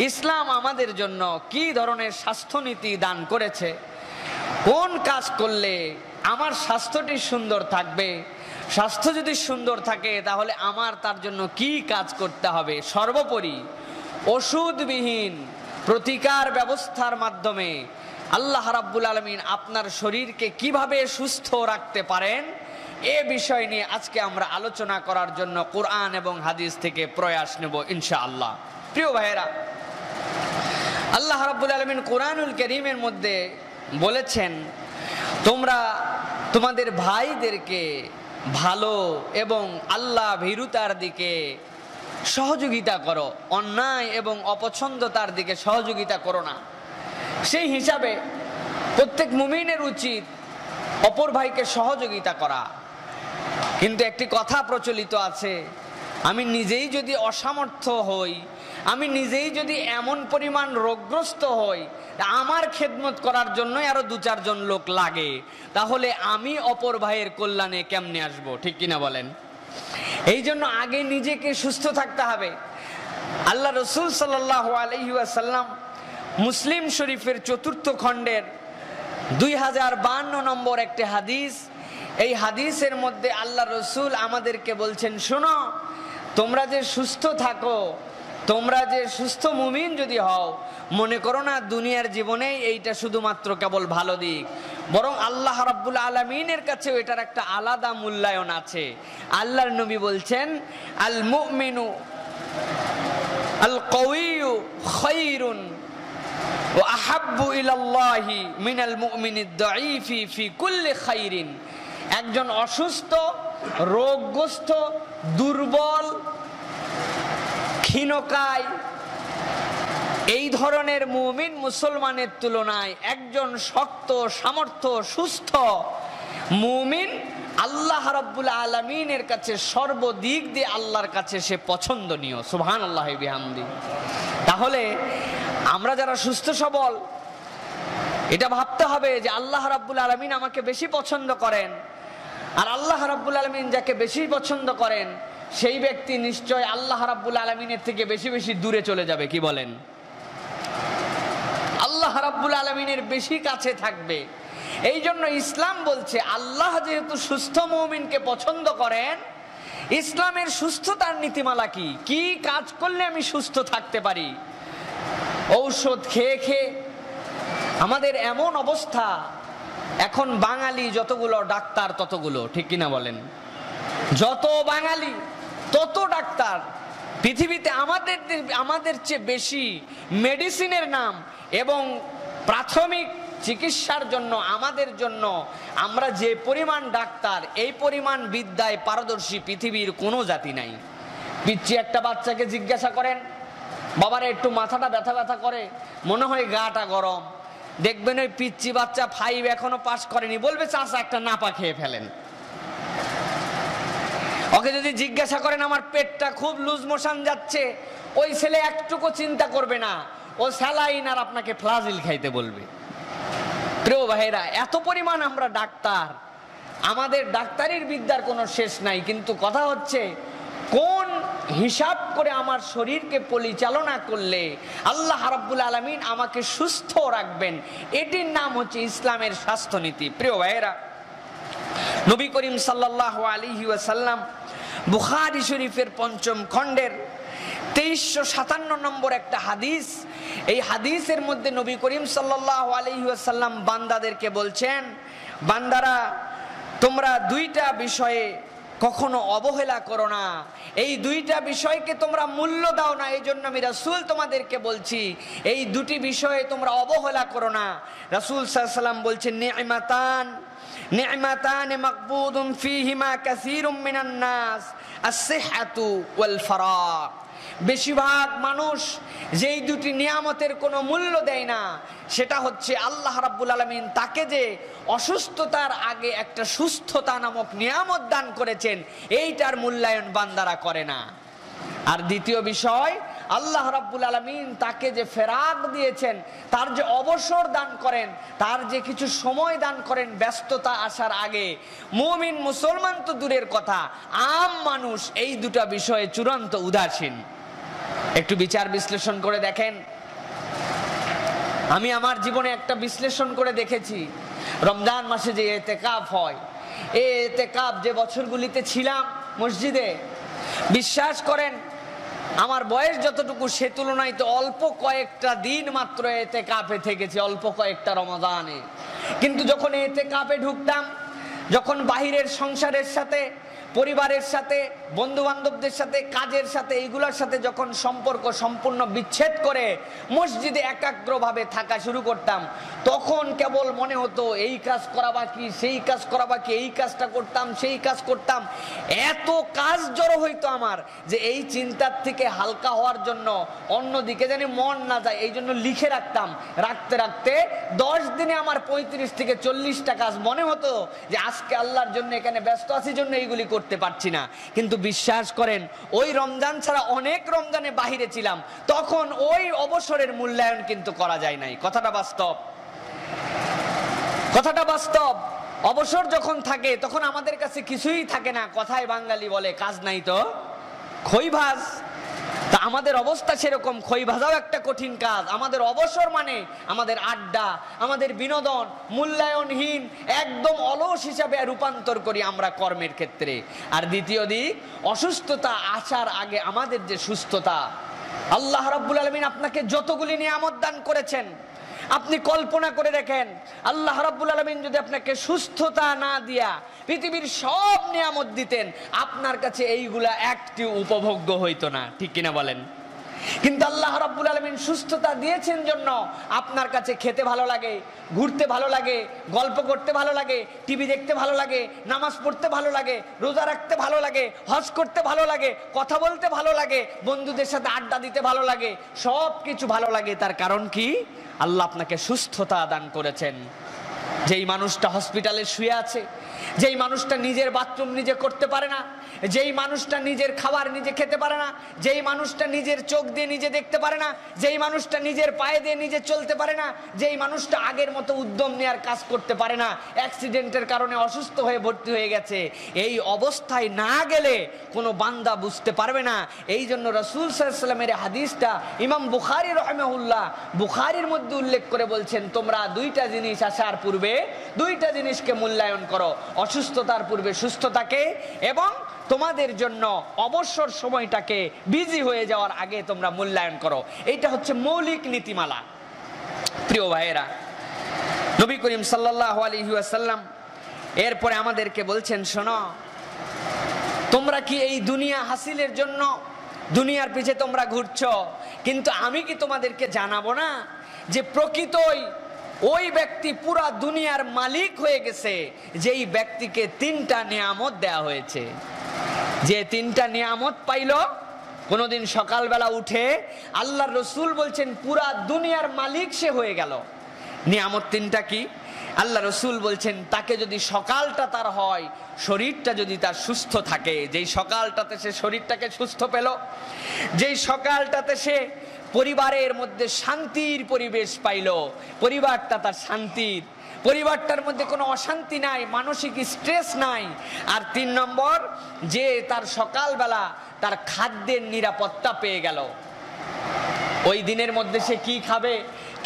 इस्लाम आमादेर जन्नो की धरनेर स्वास्थ्य नीति दान करेछे, कोन काज करले आमार स्वास्थ्यटी सुंदर थाकबे, स्वास्थ्य यदि सुंदर थाके ताहले आमार तार जन्नो की काज करते हबे। सर्वोपरि ओषुधविहीन प्रतिकार व्यवस्थार माध्यमे আল্লাহ রাব্বুল আলামিন আপনার শরীরকে কিভাবে সুস্থ রাখতে পারেন এ বিষয় নিয়ে আজকে আমরা আলোচনা করার জন্য কোরআন এবং হাদিস থেকে প্রয়াস নেব ইনশাআল্লাহ। প্রিয় ভাইরা, আল্লাহ রাব্বুল আলামিন কোরআনুল কারীমের মধ্যে বলেছেন, তোমরা তোমাদের ভাইদেরকে ভালো এবং আল্লাহ ভীরুতার দিকে সহযোগিতা করো, অন্যায় এবং অপছন্দতার দিকে সহযোগিতা করো না। সেই হিসাবে প্রত্যেক মুমিনের উচিত অপর ভাইকে সহযোগিতা করা। কিন্তু একটি কথা প্রচলিত আছে, আমি নিজেই যদি অসামর্থ্য হই, আমি নিজেই যদি এমন পরিমাণ রোগগ্রস্ত হই, আমার খেদমত করার জন্যই আরো দু চারজন লোক লাগে, তাহলে আমি অপর ভাইয়ের কল্যাণে কেমনে আসবো? ঠিক কিনা বলেন? এই জন্য আগে নিজেকে সুস্থ থাকতে হবে। আল্লাহ রসুল সাল্লাল্লাহু আলাইহি ওয়াসাল্লাম মুসলিম শরীফের চতুর্থ খণ্ডের 2052 নম্বর একটি হাদিস, এই হাদিসের মধ্যে আল্লাহ রসুল আমাদেরকে বলছেন, শোনো, তোমরা যে সুস্থ থাকো, তোমরা যে সুস্থ মুমিন যদি হও, মনে করো না দুনিয়ার জীবনে এইটা শুধুমাত্র কেবল ভালো দিক, বরং আল্লাহ রাব্বুল আলামিনের কাছে এটার একটা আলাদা মূল্যায়ন আছে। আল্লাহর নবী বলছেন, আল মুমিনু আল কাউইয়ু খায়রুন ওয়া আহাব্বু ইলাল্লাহি মিনাল মুমিনিদ দাঈফি ফি কুল্লি খায়রিন। একজন অসুস্থ, রোগগ্রস্ত, দুর্বল, ক্ষীণকায় এই ধরনের মুমিন মুসলমানের তুলনায় একজন শক্ত, সামর্থ্য, সুস্থ মুমিন আল্লাহ রাব্বুল আলামিনের কাছে সর্বদিক দিয়ে আল্লাহর কাছে সে পছন্দনীয়। সুবহানাল্লাহি বিহামদি। তাহলে আমরা যারা সুস্থ সবল, এটা ভাবতে হবে যে আল্লাহ রাব্বুল আলামিন আমাকে বেশি পছন্দ করেন, আর আল্লাহ রাব্বুল আলামিন যাকে বেশি পছন্দ করেন সেই ব্যক্তি নিশ্চয় আল্লাহ রাব্বুল আলামিনের থেকে বেশি বেশি দূরে চলে যাবে। কি বলেন? আল্লাহ রাব্বুল আলামিনের বেশি কাছে থাকবে। এই জন্য ইসলাম বলছে, আল্লাহ যেহেতু সুস্থ মুমিনকে পছন্দ করেন, ইসলামের সুস্থতার নীতিমালা কি, কি কাজ করলে আমি সুস্থ থাকতে পারি? ঔষধ খেয়ে খেয়ে আমাদের এমন অবস্থা, এখন বাঙালি যতগুলো ডাক্তার ততগুলো, ঠিক কিনা বলেন? যত বাঙালি তত ডাক্তার। পৃথিবীতে আমাদের চেয়ে বেশি মেডিসিনের নাম এবং প্রাথমিক চিকিৎসার জন্য আমাদের জন্য আমরা যে পরিমাণ ডাক্তার, এই পরিমাণ বিদ্যায় পারদর্শী পৃথিবীর কোনো জাতি নাই। পিচ্চি একটা বাচ্চাকে জিজ্ঞাসা করেন, বাবারে একটু মাথাটা ব্যথা ব্যথা করে, মনে হয় গাটা গরম, দেখবেন ওই পিচ্চি বাচ্চা 5 এখনো পাস করেনি, বলবে চাচা একটা নাপা খেয়ে ফেলেন। ওকে যদি জিজ্ঞাসা করেন আমার পেটটা খুব লুজ মোশন যাচ্ছে, ওই ছেলে একটুকু চিন্তা করবে না, ও স্যালাইন আর আপনাকে ফ্লাজিল খাইতে বলবে। প্রিয় ভাইরা, এত পরিমাণ আমরা ডাক্তার, আমাদের ডাক্তারির বিদ্যার কোনো শেষ নাই। কিন্তু কথা হচ্ছে, কোন হিসাব করে আমার শরীরকে পরিচালনা করলে আল্লাহ রাব্বুল আলামিন আমাকে সুস্থ রাখবেন, এটির নাম হচ্ছে ইসলামের স্বাস্থ্যনীতি। প্রিয় ভাইরা, নবী করিম সাল্লাল্লাহু আলাইহি ওয়াসাল্লাম বুখারী শরীফের ৫ম খণ্ডের 2357 নম্বর একটা হাদিস, এই হাদিসের মধ্যে নবী করিম সাল্লাল্লাহু আলাইহি ওয়াসাল্লাম বান্দাদেরকে বলছেন, বান্দারা তোমরা দুইটা বিষয়ে কখনো অবহেলা করো না, এই দুইটা বিষয়কে তোমরা মূল্য দাও না, এই জন্য আমি রাসূল তোমাদেরকে বলছি এই দুটি বিষয়ে তোমরা অবহেলা করো না। রাসূল সাল্লাল্লাহু আলাইহি ওয়াসাল্লাম বলছেন, নি'মাতান নি'মাতান মাকবুদুন ফীহিমা কাসীরুম মিনান নাস আস-সিহহাতু ওয়াল ফারাগ। বেশিরভাগ মানুষ যেই দুটি নিয়ামতের কোনো মূল্য দেয় না, সেটা হচ্ছে আল্লাহ রাব্বুল আলামিন তাকে যে অসুস্থতার আগে একটা সুস্থতা নামক নিয়ামত দান করেছেন, এইটার মূল্যায়ন বান্দারা করে না। আর দ্বিতীয় বিষয়, আল্লাহ রাব্বুল আলামিন তাকে যে ফেরাক দিয়েছেন, তার যে অবসর দান করেন, তার যে কিছু সময় দান করেন ব্যস্ততা আসার আগে, মুমিন মুসলমান তো দূরের কথা, আম মানুষ এই দুটো বিষয়ে চূড়ান্ত উদাসীন। একটু বিচার বিশ্লেষণ করে দেখেন। আমি আমার জীবনে একটা বিশ্লেষণ করে দেখেছি, রমজান মাসে যে ইতিকাফ হয়, এই ইতিকাফ যে বছরগুলিতে ছিলাম মসজিদে, বিশ্বাস করেন আমার বয়স যতটুকু সে তুলনায় তো অল্প কয়েকটা দিন মাত্র ইতিকাফে থেকেছি, অল্প কয়েকটা রমজানে। কিন্তু যখন ইতিকাফে ঢুকতাম, যখন বাহিরের সংসারের সাথে, পরিবারের সাথে, বন্ধু বান্ধবদের সাথে, কাজের সাথে, এইগুলোর সাথে যখন সম্পর্ক সম্পূর্ণ বিচ্ছেদ করে মসজিদে একাগ্রভাবে থাকা শুরু করতাম, তখন কেবল মনে হতো এই কাজ করা বাকি, সেই কাজ করা বাকি, এই কাজটা করতাম, সেই কাজ করতাম, এত কাজ জড়ো হইতো আমার যে এই চিন্তার থেকে হালকা হওয়ার জন্য অন্যদিকে যেন মন না যায়, এই জন্য লিখে রাখতাম। রাখতে রাখতে 10 দিনে আমার 35 থেকে 40টা কাজ মনে হতো যে আজকে আল্লাহর জন্য এখানে ব্যস্ত আছি, জন্য এইগুলি করতে পারছি না। কিন্তু বিশ্বাস করেন ওই রমজান ছাড়া অনেক রমজানে বাহিরে ছিলাম, তখন ওই অবসরের মূল্যায়ন কিন্তু করা যায় নাই। কথাটা বাস্তব, কথাটা বাস্তব। অবসর যখন থাকে তখন আমাদের কাছে কিছুই থাকে না। কথায় বাঙালি বলে কাজ নাই তো খই ভাজ। তা আমাদের অবস্থা সেরকম, খই ভাজাও একটা কঠিন কাজ। আমাদের অবসর মানে আমাদের আড্ডা, আমাদের বিনোদন, মূল্যায়নহীন একদম অলস হিসাবে রূপান্তর করি আমরা কর্মের ক্ষেত্রে। আর দ্বিতীয় দিক, অসুস্থতা আসার আগে আমাদের যে সুস্থতা, আল্লাহ রাব্বুল আলামিন আপনাকে যতগুলি নিয়ামত দান করেছেন, আপনি কল্পনা করে দেখেন আল্লাহ রাব্বুল আলামিন যদি আপনাকে সুস্থতা না দিয়া পৃথিবীর সব নিয়ামত দিতেন, আপনার কাছে এইগুলা একটি উপভোগ্য হইতো না, ঠিক কিনা বলেন? কিন্তু আল্লাহ রাব্বুল আলামিন সুস্থতা দিয়েছেন জন্য আপনার কাছে খেতে ভালো লাগে, ঘুরতে ভালো লাগে, গল্প করতে ভালো লাগে, টিভি দেখতে ভালো লাগে, নামাজ পড়তে ভালো লাগে, রোজা রাখতে ভালো লাগে, হজ করতে ভালো লাগে, কথা বলতে ভালো লাগে, বন্ধুদের সাথে আড্ডা দিতে ভালো লাগে, সব কিছু ভালো লাগে। তার কারণ কি? আল্লাহ আপনাকে সুস্থতা দান করেছেন। যেই মানুষটা হসপিটালে শুয়ে আছে, যেই মানুষটা নিজের বাথরুম নিজে করতে পারে না, যেই মানুষটা নিজের খাবার নিজে খেতে পারে না, যেই মানুষটা নিজের চোখ দিয়ে নিজে দেখতে পারে না, যেই মানুষটা নিজের পায়ে দিয়ে নিজে চলতে পারে না, যেই মানুষটা আগের মতো উদ্যম নেওয়ার কাজ করতে পারে না, অ্যাক্সিডেন্টের কারণে অসুস্থ হয়ে ভর্তি হয়ে গেছে, এই অবস্থায় না গেলে কোনো বান্দা বুঝতে পারবে না। এই জন্য রাসূল সাল্লাল্লাহু আলাইহি ওয়াসাল্লামের হাদিসটা ইমাম বুখারী রাহিমাহুল্লাহ বুখারীর মধ্যে উল্লেখ করে বলছেন, তোমরা দুইটা জিনিস আসার পূর্বে দুইটা জিনিসকে মূল্যায়ন করো, অসুস্থতার পূর্বে সুস্থতাকে এবং তোমাদের জন্য অবসর সময়টাকে, বিজি হয়ে যাওয়ার আগে তোমরা মূল্যায়ন করো। এটা হচ্ছে মৌলিক নীতিমালা। প্রিয় ভাইয়েরা, নবী করিম সাল্লাল্লাহু আলাইহি ওয়াসাল্লাম এরপরে আমাদেরকে বলছেন, শোনো, তোমরা কি এই দুনিয়া হাসিলের জন্য দুনিয়ার পিছে তোমরা ঘুরছো, কিন্তু আমি কি তোমাদেরকে জানাবো না যে প্রকৃতই ওই ব্যক্তি পুরা দুনিয়ার মালিক হয়ে গেছে যেই ব্যক্তিকে 3টা নিয়ামত দেয়া হয়েছে। যে 3টা নিয়ামত পাইল, কোনোদিন সকালবেলা উঠে আল্লাহর রসুল বলছেন পুরা দুনিয়ার মালিক সে হয়ে গেল। নিয়ামত 3টা কি? আল্লাহ রসুল বলছেন তাকে যদি সকালটা তার হয়, শরীরটা যদি তার সুস্থ থাকে, যেই সকালটাতে সে শরীরটাকে সুস্থ পেল, যেই সকালটাতে সে পরিবারের মধ্যে শান্তির পরিবেশ পাইল, পরিবারটা তার শান্তির, পরিবারটার মধ্যে কোনো অশান্তি নাই, মানসিক স্ট্রেস নাই। আর 3 নম্বর, যে তার সকালবেলা তার খাদ্যের নিরাপত্তা পেয়ে গেল, ওই দিনের মধ্যে সে কি খাবে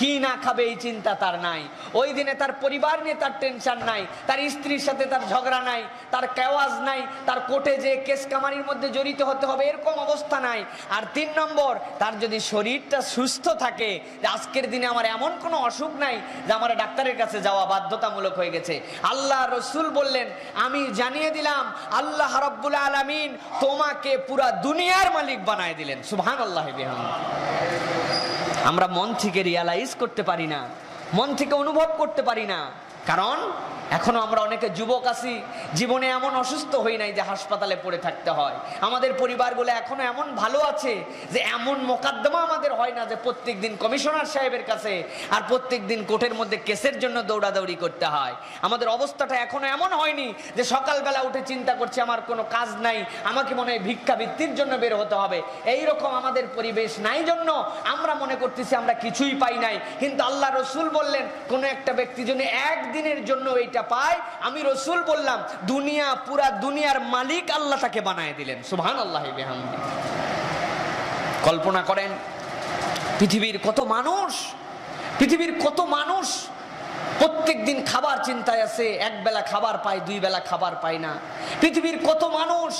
কি না খাবে এই চিন্তা তার নাই, ওই দিনে তার পরিবার নিয়ে তার টেনশন নাই, তার স্ত্রীর সাথে তার ঝগড়া নাই, তার কেওয়াজ নাই, তার কোর্টে যে কেস কামারির মধ্যে জড়িত হতে হবে এরকম অবস্থা নাই। আর 3 নম্বর, তার যদি শরীরটা সুস্থ থাকে, আজকের দিনে আমার এমন কোনো অসুখ নাই যে আমার ডাক্তারের কাছে যাওয়া বাধ্যতামূলক হয়ে গেছে। আল্লাহ রসুল বললেন আমি জানিয়ে দিলাম, আল্লাহ রাব্বুল আলামিন তোমাকে পুরা দুনিয়ার মালিক বানায় দিলেন। সুবহানাল্লাহি বিহামদিহি। আমরা মন থেকে রিয়ালাইজ করতে পারি না, মন থেকে অনুভব করতে পারি না, কারণ এখনো আমরা অনেকে যুবক আছি, জীবনে এমন অসুস্থ হই নাই যে হাসপাতালে পড়ে থাকতে হয়। আমাদের পরিবারগুলো এখনো এমন ভালো আছে যে এমন মোকদ্দমা আমাদের হয় না যে প্রত্যেক দিন কমিশনার সাহেবের কাছে আর প্রত্যেক দিন কোর্টের মধ্যে কেসের জন্য দৌড়াদৌড়ি করতে হয়। আমাদের অবস্থাটা এখনো এমন হয়নি যে সকালবেলা উঠে চিন্তা করছি আমার কোনো কাজ নাই, আমাকে মনে হয় ভিক্ষাবৃত্তির জন্য বের হতে হবে, এইরকম আমাদের পরিবেশ নাই জন্য আমরা মনে করতেছি আমরা কিছুই পাই নাই। কিন্তু আল্লাহ রসুল বললেন কোনো একটা ব্যক্তি যদি একদিনের জন্য এইটা পায়, আমি রসুল বললাম দুনিয়া, পুরা দুনিয়ার মালিক আল্লাহ তাকে বানায় দিলেন। সুবহানাল্লাহি বিহামদিহি। कल्पना करें पृथिवीर कत मानुष प्रत्येक दिन खाबार चिंताय आछे एक बेला खाबार पाय दुई बेला खाबार पाय ना पृथिवीर कत मानुष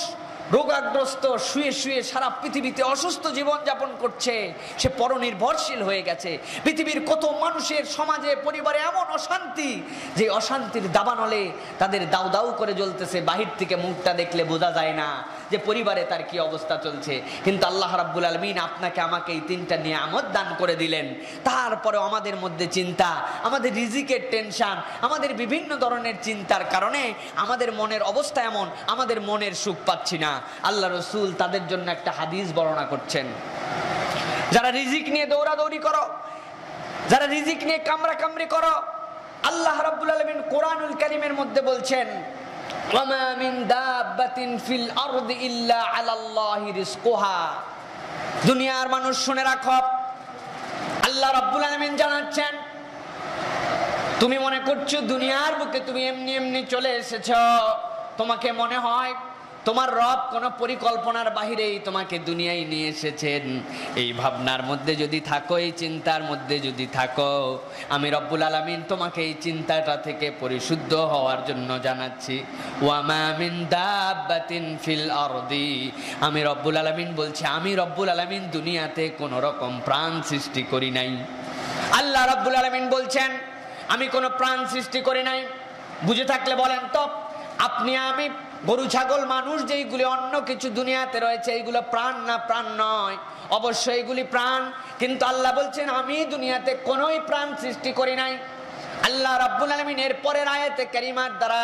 रोगाग्रस्त शुए शुए सारा पृथिवीते असुस्थ जीवन यापन करछे से परनिर्भरशील हो गेछे पृथिवीर कत मानुषेर समाजे परिवारे एमन अशांति जे अशांतिर दाबानले तादेर दाउ दाउ करे जलतेछे बाहिर थेके मुखटा देखले बोझा जाय ना जे परिवारे तार की अवस्था चलछे किन्तु आल्लाह रब्बुल आलमीन आपनाके आमाके एई तीनटा नियामत दान करे दिलेन तारपरेओ आमादेर मध्य चिंता आमादेर रिजिकेर टेनशन आमादेर विभिन्न धरनेर चिंतार कारणे आमादेर मनेर अवस्था एमन आमादेर मनेर सुख पाচ্ছি না। আল্লাহ রাসূল তাদের জন্য একটা হাদিস বর্ণনা করছেন, যারা রিজিক নিয়ে দৌড়াদৌড়ি করো, যারা রিজিক নিয়ে কামরা কামরি করো, আল্লাহ রাব্বুল আলামিন কোরআনুল কারীমের মধ্যে বলছেন ওয়ামা মিন দাব্বাতিন ফিল আরদি ইল্লা আলাল্লাহি রিজকুহা। দুনিয়ার মানুষ শুনে রাখো, আল্লাহ রাব্বুল আলামিন জানাচ্ছেন তুমি মনে করছো দুনিয়ার বুকে তুমি এমনি এমনি চলে এসেছো, তোমাকে মনে হয় তোমার রব কোনো পরিকল্পনার বাহিরেই তোমাকে দুনিয়ায় নিয়ে এসেছেন। এই ভাবনার মধ্যে যদি থাকো, এই চিন্তার মধ্যে যদি থাকো, আমি রব্বুল আলামিন তোমাকে এই চিন্তাটা থেকে পরিশুদ্ধ হওয়ার জন্য জানাচ্ছি ওয়ামা মিন দাব্বাতিন ফিল আরদি। আমি রব্বুল আলামিন বলছি, আমি রব্বুল আলামিন দুনিয়াতে কোনো রকম প্রাণ সৃষ্টি করি নাই। আল্লাহ রব্বুল আলামিন বলছেন আমি কোনো প্রাণ সৃষ্টি করি নাই। বুঝে থাকলে বলেন তো, আপনি আমি গরু ছাগল মানুষ যেইগুলি অন্য কিছু দুনিয়াতে রয়েছে এইগুলো প্রাণ না? প্রাণ নয়, অবশ্যই এগুলি প্রাণ, কিন্তু আল্লাহ বলছেন আমি দুনিয়াতে কোনোই প্রাণ সৃষ্টি করি নাই। আল্লাহ রাব্বুল আলামিন এর পরের আয়াতে কারিমার দ্বারা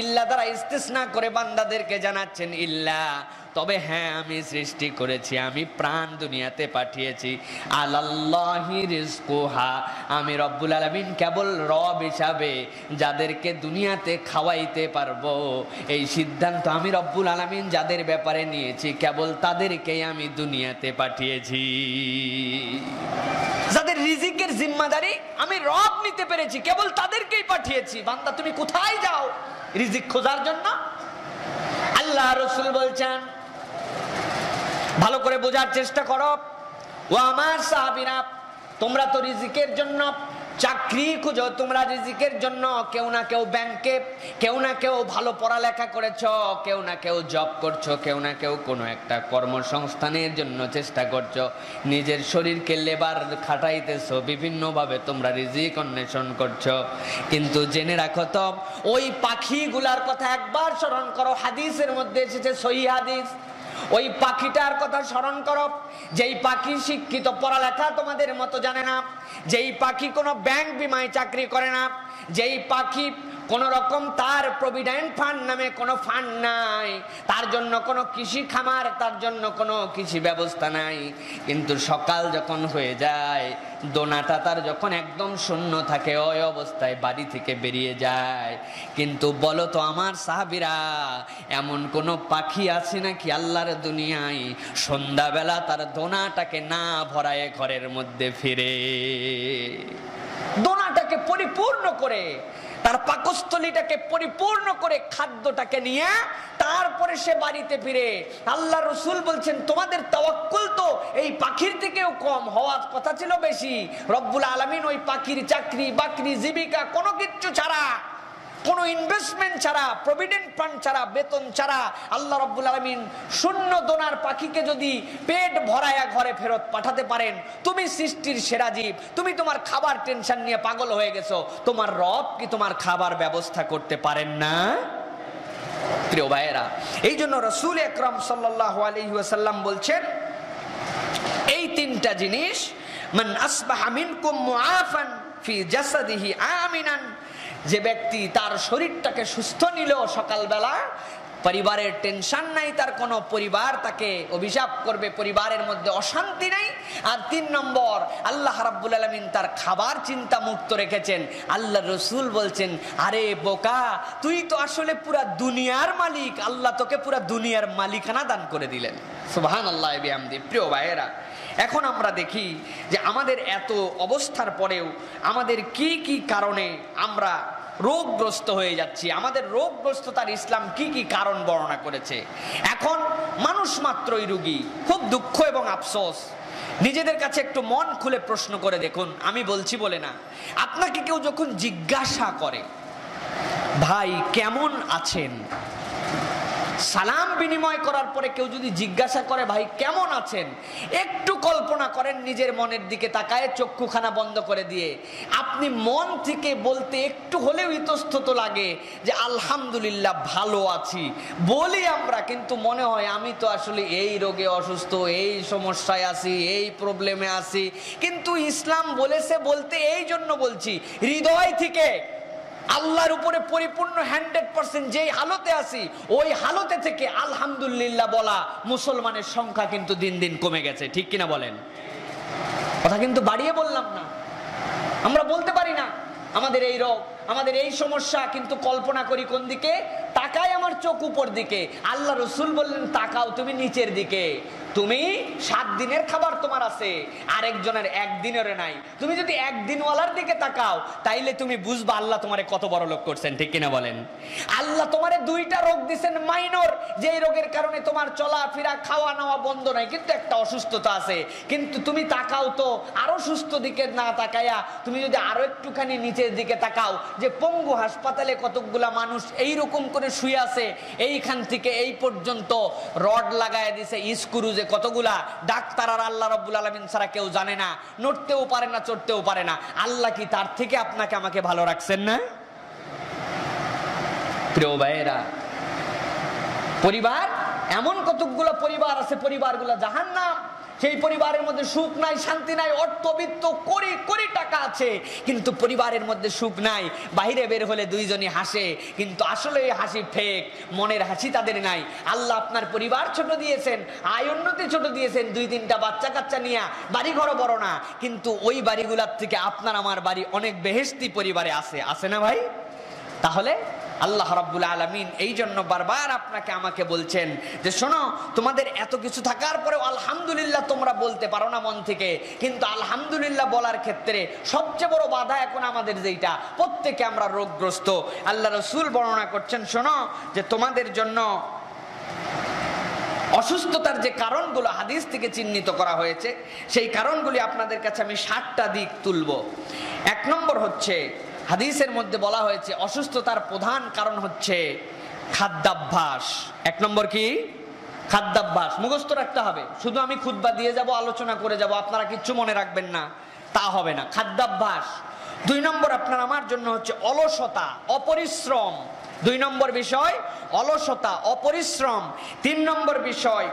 ইল্লা দ্বারা ইস্তিসনা করে বান্দাদেরকে জানাচ্ছেন ইল্লা, তবে হ্যাঁ আমি সৃষ্টি করেছি, আমি প্রাণ দুনিয়াতে পাঠিয়েছি। আলাল্লাহি রিজকুহা, আমি রব্বুল আলামিন কেবল রব হিসাবে যাদেরকে দুনিয়াতে খাওয়াইতে পারবো এই সিদ্ধান্ত আমি রব্বুল আলামিন যাদের ব্যাপারে নিয়েছি কেবল তাদেরকেই আমি দুনিয়াতে পাঠিয়েছি, যাদের রিজিকের জিম্মাদারি আমি রব নিতে পেরেছি কেবল তাদেরকেই পাঠিয়েছি। বান্দা তুমি কোথায় যাও রিজিক খোঁজার জন্য? আল্লাহ রাসূল বলছেন ভালো করে বোঝার চেষ্টা করো, ও আমার সাহাবীরা তোমরা তো রিজিকের জন্য চাকরি খুঁজো, তোমরা রিজিকের জন্য কেউ না কেউ ব্যাংকে, কেউ না কেউ ভালো পড়ালেখা করেছো, কেউ না কেউ জব করছো, কেউ না কেউ কোনো একটা কর্মসংস্থানের জন্য চেষ্টা করছো, নিজের শরীরকে লেবার খাটাইতেছো, বিভিন্নভাবে তোমরা রিজিক অন্বেষণ করছো। কিন্তু জেনে রাখো তো ওই পাখিগুলার কথা একবার স্মরণ করো, হাদিসের মধ্যে এসেছে সহিহ হাদিস, ওই পাখিটার কথা স্মরণ করো যেই পাখি শিক্ষিত পড়ালেখা তোমাদের মতো জানে না, যেই পাখি কোনো ব্যাংক বিমায় চাকরি করে না, যেই পাখি কোনো রকম তার প্রভিডেন্ট ফান্ড নামে কোনো ফান্ড নাই, তার জন্য কোনো কৃষি খামার, তার জন্য কোনো কৃষি ব্যবস্থা নাই, কিন্তু সকাল যখন হয়ে যায় দোনাটা তার যখন একদম শূন্য থাকে ওই অবস্থায় বাড়ি থেকে বেরিয়ে যায়। কিন্তু বলো তো আমার সাহাবীরা, এমন কোনো পাখি আছে নাকি আল্লাহর দুনিয়ায় সন্ধ্যাবেলা তার দোনাটাকে না ভরায় ঘরের মধ্যে ফিরে দোনাটাকে পরিপূর্ণ করে তার পাকস্থলীটাকে পরিপূর্ণ করে খাদ্যটাকে নিয়ে তারপরে সে বাড়িতে ফিরে? আল্লাহ রাসূল বলছেন তোমাদের তাওয়াক্কুল তো এই পাখির থেকেও কম, হওয়ার কথা ছিল বেশি। রব্বুল আলামিন ওই পাখির চাকরি বাকরি জীবিকা কোনো কিছু ছাড়া, কোনো ইনভেস্টমেন্ট ছাড়া, প্রভিডেন্ট ফান্ড ছাড়া, বেতন ছাড়া আল্লাহ রাব্বুল আলামিন শূন্য দোনার পাখিকে যদি পেট ভরায়া ঘরে ফেরত পাঠাতে পারেন, তুমি সৃষ্টির সেরা জীব, তুমি তোমার খাবার টেনশন নিয়ে পাগল হয়ে গেছো, তোমার রব কি তোমার খাবার ব্যবস্থা করতে পারেন না? প্রিয় ভাইয়েরা, এই জন্য রাসূল আকরাম সাল্লাল্লাহু আলাইহি ওয়াসাল্লাম বলছেন এই তিনটা জিনিস মান আসবাহা মিনকুম মুআফান ফি জাসাদিহি আমিনান, যে ব্যক্তি তার শরীরটাকে সুস্থ নিল সকালবেলা, পরিবারের টেনশন নাই, তার কোনো পরিবার তাকে অভিশাপ করবে, পরিবারের মধ্যে অশান্তি নাই, আর 3 নম্বর আল্লাহ রাব্বুল আলামিন তার খাবার চিন্তা মুক্ত রেখেছেন। আল্লাহ রাসূল বলছেন আরে বোকা, তুই তো আসলে পুরা দুনিয়ার মালিক, আল্লাহ তোকে পুরা দুনিয়ার মালিকানা দান করে দিলেন। সুবহানাল্লাহ বিহামদি। প্রিয় ভাইয়েরা, এখন আমরা দেখি যে আমাদের এত অবস্থার পরেও আমাদের কি কি কারণে আমরা रोगग्रस्त हो जाच्छी रोगग्रस्ततार इस्लाम की कारण वर्णना करेछे एखन मानुष मात्रई रोगी खूब दुख एवं अफसोस নিজেদের কাছে একটু মন খুলে প্রশ্ন করে দেখুন আমি বলছি বলে না আপনাকে কেউ যখন জিজ্ঞাসা করে ভাই কেমন আছেন সালাম বিনিময় করার পরে কেউ যদি জিজ্ঞাসা করে ভাই কেমন আছেন একটু কল্পনা করেন নিজের মনের দিকে তাকায় চক্ষুখানা বন্ধ করে দিয়ে আপনি মন থেকে বলতে একটু হলেও ইতস্তত লাগে যে আলহামদুলিল্লাহ ভালো আছি বলি আমরা কিন্তু মনে হয় আমি তো আসলে এই রোগে অসুস্থ এই সমস্যায় আছি এই প্রবলেমে আছি কিন্তু ইসলাম বলেছে বলতে এই জন্য বলছি হৃদয় থেকে আল্লাহর উপরে পরিপূর্ণ 100% যেই হালতে আছি ওই হালতে থেকে আলহামদুলিল্লাহ বলা মুসলমানের সংখ্যা কিন্তু দিন দিন কমে গেছে ঠিক কি না বলেন কথা কিন্তু বাড়িয়ে বললাম না আমরা বলতে পারি না আমাদের এই রোগ আমাদের এই সমস্যা কিন্তু কল্পনা করি কোন দিকে তাকাই আমার চোখ উপর দিকে আল্লাহ রাসূল বললেন তাকাও তুমি নিচের দিকে তুমি 7 দিনের খাবার তোমার আছে আরেকজনের একদিনেরও নাই তুমি যদি একদিনওয়ালার দিকে তাকাও তাইলে তুমি বুঝবা আল্লাহ তোমারে কত বড় লোক করছেন ঠিক কি না বলেন আল্লাহ তোমারে দুইটা রোগ দিবেন মাইনর যেই রোগের কারণে তোমার চলাফেরা খাওয়া নাওয়া বন্ধ নাই কিন্তু একটা অসুস্থতা আছে কিন্তু তুমি তাকাও তো আরো সুস্থ দিকে না তাকায়া তুমি যদি আরো একটুখানি নিচের দিকে তাকাও যে পঙ্গু হাসপাতালে কতগুলা মানুষ এই রকম করে শুয়ে আছে এইখান থেকে এই পর্যন্ত রড লাগায় দিয়েছে স্ক্রু যে কতগুলা ডাক্তার আর আল্লাহ রাব্বুল আলামিন ছাড়া কেউ জানে না নড়তেও পারে না চড়তেও পারে না আল্লাহ কি তার থেকে আপনাকে আমাকে ভালো রাখছেন না প্রিয় ভাইরা পরিবার এমন কতগুলা পরিবার আছে পরিবারগুলো জাহান্নাম সেই পরিবারের মধ্যে সুখ নাই শান্তি নাই অর্থবিত্ত কোটি কোটি টাকা আছে কিন্তু পরিবারের মধ্যে সুখ নাই বাইরে বের হলে দুইজনই হাসে কিন্তু আসলে এই হাসি ফেক মনের হাসি তাদের নাই আল্লাহ আপনার পরিবার ছোট দিয়েছেন আয় উন্নতি ছোট দিয়েছেন দুই তিনটা বাচ্চা কাচ্চা নিয়ে বাড়ি ঘর বড় না কিন্তু ওই বাড়িগুলোর থেকে আপনার আমার বাড়ি অনেক বেহেশতি পরিবারে আছে আছে না ভাই তাহলে আল্লাহ রাব্বুল আলামিন এই জন্য বারবার আপনাকে আমাকে বলছেন যে শোনো তোমাদের এত কিছু থাকার পরেও আলহামদুলিল্লাহ তোমরা বলতে পারো না মন থেকে কিন্তু আলহামদুলিল্লাহ বলার ক্ষেত্রে সবচেয়ে বড় বাধা এখন আমাদের যেটা প্রত্যেকে আমরা রোগগ্রস্ত আল্লাহ রাসূল বর্ণনা করছেন শোনো যে তোমাদের জন্য অসুস্থতার যে কারণগুলো হাদিস থেকে চিহ্নিত করা হয়েছে সেই কারণগুলি আপনাদের কাছে আমি 7টা দিক তুলব এক নম্বর হচ্ছে হাদিসের মধ্যে বলা হয়েছে অসুস্থতার প্রধান কারণ হচ্ছে খাদ্যাভ্যাস এক নম্বর কি খাদ্যাভ্যাস মুখস্থ রাখতে হবে শুধু আমি খুতবা দিয়ে যাব আলোচনা করে যাব আপনারা কিচ্ছু মনে রাখবেন না তা হবে না খাদ্যাভ্যাস দুই নম্বর আপনার আমার জন্য হচ্ছে অলসতা অপরিশ্রম দুই নম্বর বিষয় অলসতা অপরিশ্রম তিন নম্বর বিষয়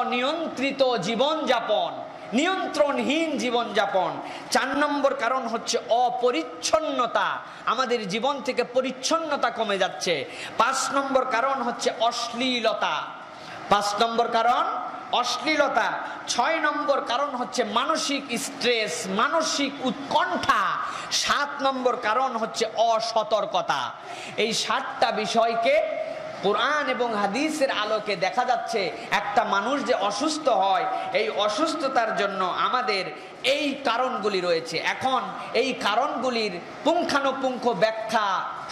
অনিয়ন্ত্রিত জীবনযাপন নিয়ন্ত্রণহীন জীবনযাপন চার নম্বর কারণ হচ্ছে অপরিচ্ছন্নতা আমাদের জীবন থেকে পরিচ্ছন্নতা কমে যাচ্ছে পাঁচ নম্বর কারণ হচ্ছে অশ্লীলতা পাঁচ নম্বর কারণ অশ্লীলতা ছয় নম্বর কারণ হচ্ছে মানসিক স্ট্রেস মানসিক উৎকণ্ঠা সাত নম্বর কারণ হচ্ছে অসতর্কতা এই 7টা বিষয়কে কোরআন এবং হাদিসের আলোকে দেখা যাচ্ছে একটা মানুষ যে অসুস্থ হয় এই অসুস্থতার জন্য আমাদের এই কারণগুলি রয়েছে এখন এই কারণগুলির পুঙ্খানুপুঙ্খ ব্যাখ্যা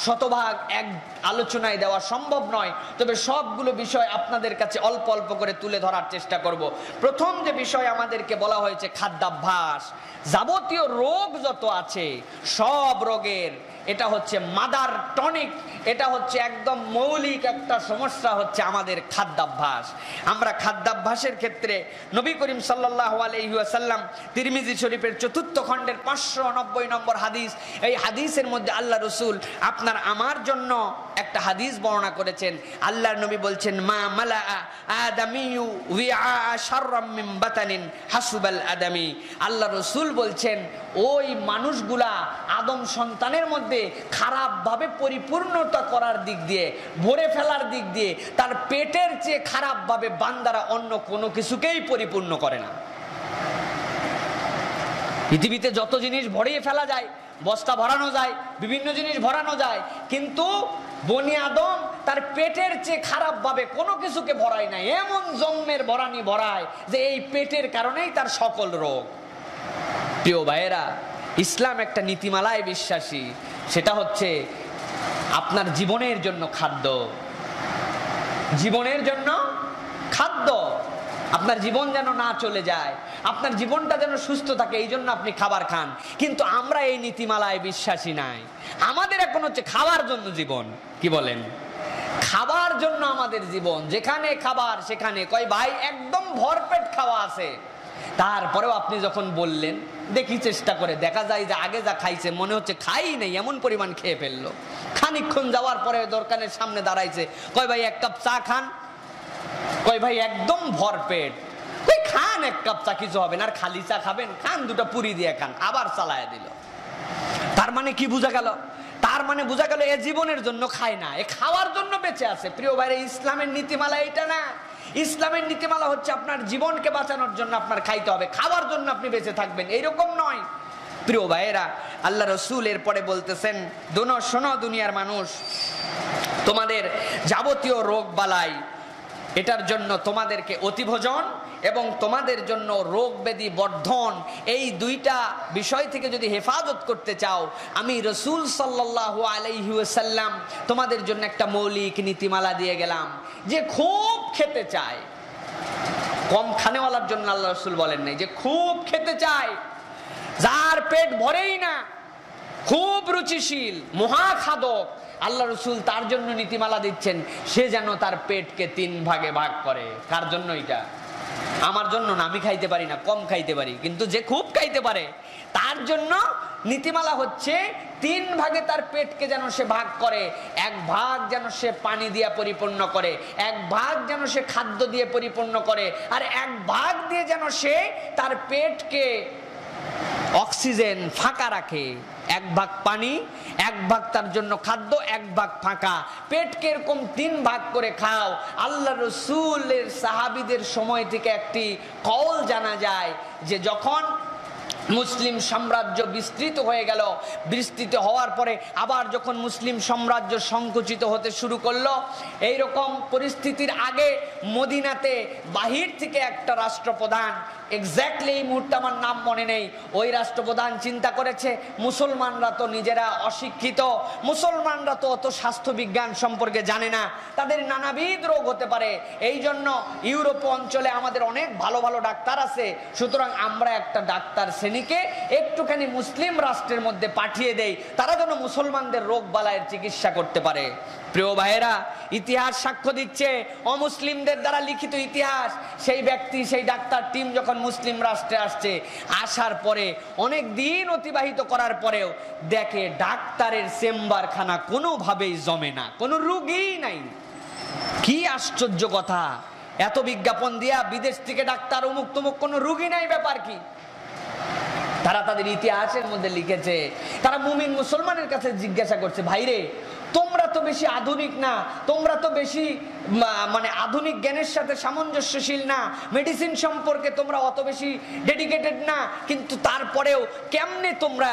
শতভাগ এক আলোচনায় দেওয়া সম্ভব নয় তবে সবগুলো বিষয় আপনাদের কাছে অল্প অল্প করে তুলে ধরার চেষ্টা করব প্রথম যে বিষয় আমাদেরকে বলা হয়েছে খাদ্যাভ্যাস যাবতীয় রোগ যত আছে সব রোগের এটা হচ্ছে মাদার টনিক এটা হচ্ছে একদম মৌলিক একটা সমস্যা হচ্ছে আমাদের খাদ্যাভ্যাস আমরা খাদ্যাভ্যাসের ক্ষেত্রে নবী করিম সাল্লাল্লাহু আলাইহি ওয়াসাল্লাম তিরমিজি শরীফের ৪র্থ খণ্ডের ৫৯০ নম্বর হাদিস এই হাদিসের মধ্যে আল্লাহ রাসূল আপনার আমার জন্য একটা হাদিস বর্ণনা করেছেন আল্লাহর নবী বলছেন মা মালা আদামিউ উইআ শাররাম মিন বাতানিন হাসবাল আদামি আল্লাহ রাসূল বলছেন ওই মানুষগুলা আদম সন্তানের মধ্যে খারাপ ভাবে পরিপূর্ণতা করার দিক দিয়ে ভরে ফেলার দিক দিয়ে তার পেটের চেয়ে খারাপ ভাবে বান্দারা অন্য কোনো কিছুকেই পরিপূর্ণ করে না পৃথিবীতে যত জিনিস ভরিয়ে ফেলা যায় বস্তা ভরানো যায় বিভিন্ন জিনিস ভরানো যায় কিন্তু বনি আদম তার পেটের চেয়ে খারাপ ভাবে কোনো কিছুকে ভরায় না এমন জন্মের ভরানি ভরায় যে এই পেটের কারণেই তার সকল রোগ প্রিয় ভাইয়েরা ইসলাম একটা নীতিমালায় বিশ্বাসী সেটা হচ্ছে আপনার জীবনের জন্য খাদ্য, জীবনের জন্য খাদ্য। আপনার জীবন যেন না চলে যায়, আপনার জীবনটা যেন সুস্থ থাকে, এই জন্য আপনি খাবার খান। কিন্তু আমরা এই নীতিমালায় বিশ্বাসী নাই। আমাদের এখন হচ্ছে খাওয়ার জন্য জীবন, কি বলেন? খাবার জন্য আমাদের জীবন, যেখানে খাবার সেখানে। কয় ভাই একদম ভরপেট খাওয়া আছে, তারপরেও আপনি যখন বললেন দেখি চেষ্টা করে, দেখা যায় যে আগে যা খাইছে মনে হচ্ছে খাই নাই, এমন পরিমাণ খেয়ে ফেললো। খানিকক্ষণ যাওয়ার পরে দোকানের সামনে দাঁড়াইছে, কয় ভাই এক কাপ চা খান। কয় ভাই একদম ভরপেট, কই খান এক কাপ চা, কিছু হবে না। আর খালি চা খাবেন? খান, দুটো পুরি দিয়ে খান। আবার চালায় দিল। তার মানে কি বোঝা গেল? তার মানে বোঝা গেল এ জীবনের জন্য খায় না, এ খাওয়ার জন্য বেঁচে আছে। প্রিয় ভাইরা, ইসলামের নীতিমালা এটা না। ইসলামের নীতিমালা হচ্ছে আপনার জীবনকে বাঁচানোর জন্য আপনার খাইতে হবে, খাওয়ার জন্য আপনি বেঁচে থাকবেন, এইরকম নয়। প্রিয় ভাইরা, আল্লাহ রসুল এরপরে বলতেছেন, দোনো শোনো দুনিয়ার মানুষ, তোমাদের যাবতীয় রোগ বালাই, এটার জন্য তোমাদেরকে অতিভোজন এবং তোমাদের জন্য রোগ ব্যাধি বর্ধন, এই দুইটা বিষয় থেকে যদি হেফাজত করতে চাও, আমি রসুল সাল্লাল্লাহু আলাইহি ওয়াসাল্লাম তোমাদের জন্য একটা মৌলিক নীতিমালা দিয়ে গেলাম। যে খুব খেতে চায়, কম খানেওয়ালার জন্য আল্লাহ রসুল বলেন নাই। যে খুব খেতে চায়, যার পেট ভরেই না, খুব রুচিশীল, মহাখাদক, আল্লাহ রসুল তার জন্য নীতিমালা দিচ্ছেন, সে যেন তার পেটকে 3 ভাগে ভাগ করে। কার জন্য? এটা আমার জন্য না, আমি খাইতে পারি না, কম খাইতে পারি। কিন্তু যে খুব খাইতে পারে তার জন্য নীতিমালা হচ্ছে 3 ভাগে তার পেটকে যেন সে ভাগ করে। 1 ভাগ যেন সে পানি দিয়ে পরিপূর্ণ করে, 1 ভাগ যেন সে খাদ্য দিয়ে পরিপূর্ণ করে, আর 1 ভাগ দিয়ে যেন সে তার পেটকে অক্সিজেন ফাঁকা রাখে। 1 ভাগ পানি, 1 ভাগ তার জন্য খাদ্য, 1 ভাগ ফাঁকা। পেটকে এরকম 3 ভাগ করে খাও। আল্লাহ রসুলের সাহাবিদের সময় থেকে একটি কওল জানা যায় যে যখন মুসলিম সাম্রাজ্য বিস্তৃত হয়ে গেল, বিস্তৃত হওয়ার পরে আবার যখন মুসলিম সাম্রাজ্য সংকুচিত হতে শুরু করলো, এইরকম পরিস্থিতির আগে মদিনাতে বাহির থেকে একটা রাষ্ট্রপ্রধান, এক্স্যাক্টলি এই মুহূর্তে আমার নাম মনে নেই, ওই রাষ্ট্রপ্রধান চিন্তা করেছে মুসলমানরা তো নিজেরা অশিক্ষিত, মুসলমানরা তো অত স্বাস্থ্যবিজ্ঞান সম্পর্কে জানে না, তাদের নানাবিধ রোগ হতে পারে, এই জন্য ইউরোপ অঞ্চলে আমাদের অনেক ভালো ভালো ডাক্তার আছে, সুতরাং আমরা একটা ডাক্তার শ্রেণীকে একটুখানি মুসলিম রাষ্ট্রের মধ্যে পাঠিয়ে দেই, তারা যেন মুসলমানদের রোগ বালায়ের চিকিৎসা করতে পারে। প্রিয় ভাইয়েরা, ইতিহাস সাক্ষ্য দিচ্ছে, অমুসলিমদের দ্বারা লিখিত ইতিহাস, সেই ব্যক্তি, সেই ডাক্তার টিম যখন মুসলিম রাষ্ট্রে আসছে, আসার পরে অনেক দিন অতিবাহিত করার পরেও দেখে ডাক্তারের চেম্বারখানা কোনোভাবেই জমে না, কোনো রুগীই নাই। কি আশ্চর্য কথা! এত বিজ্ঞাপন দিয়া বিদেশ থেকে ডাক্তার অমুক তমুক, কোনো রুগী নাই, ব্যাপার কি? তারা তাদের ইতিহাসের মধ্যে লিখেছে, তারা মুমিন মুসলমানের কাছে জিজ্ঞাসা করছে, ভাইরে তোমরা তো বেশি আধুনিক না, তোমরা তো বেশি মানে আধুনিক জ্ঞানের সাথে সামঞ্জস্যশীল না, মেডিসিন সম্পর্কে তোমরা অত বেশি ডেডিকেটেড না, কিন্তু তারপরেও কেমনে তোমরা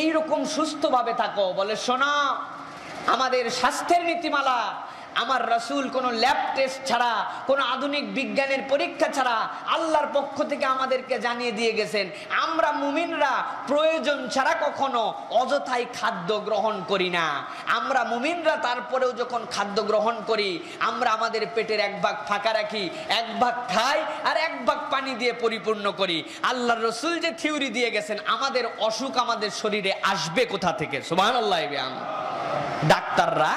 এইরকম সুস্থভাবে থাকো? বলে, শোনা, আমাদের স্বাস্থ্যের নীতিমালা, আমার রাসূল কোনো ল্যাব টেস্ট ছাড়া, কোনো আধুনিক বিজ্ঞানের পরীক্ষা ছাড়া আল্লাহর পক্ষ থেকে আমাদেরকে জানিয়ে দিয়ে গেছেন, আমরা মুমিনরা প্রয়োজন ছাড়া কখনো অযথাই খাদ্য গ্রহণ করি না। আমরা মুমিনরা তারপরেও যখন খাদ্য গ্রহণ করি, আমরা আমাদের পেটের 1 ভাগ ফাঁকা রাখি, 1 ভাগ খাই আর 1 ভাগ পানি দিয়ে পরিপূর্ণ করি। আল্লাহর রাসূল যে থিওরি দিয়ে গেছেন, আমাদের অসুখ আমাদের শরীরে আসবে কোথা থেকে? সুবহানাল্লাহ। ডাক্তাররা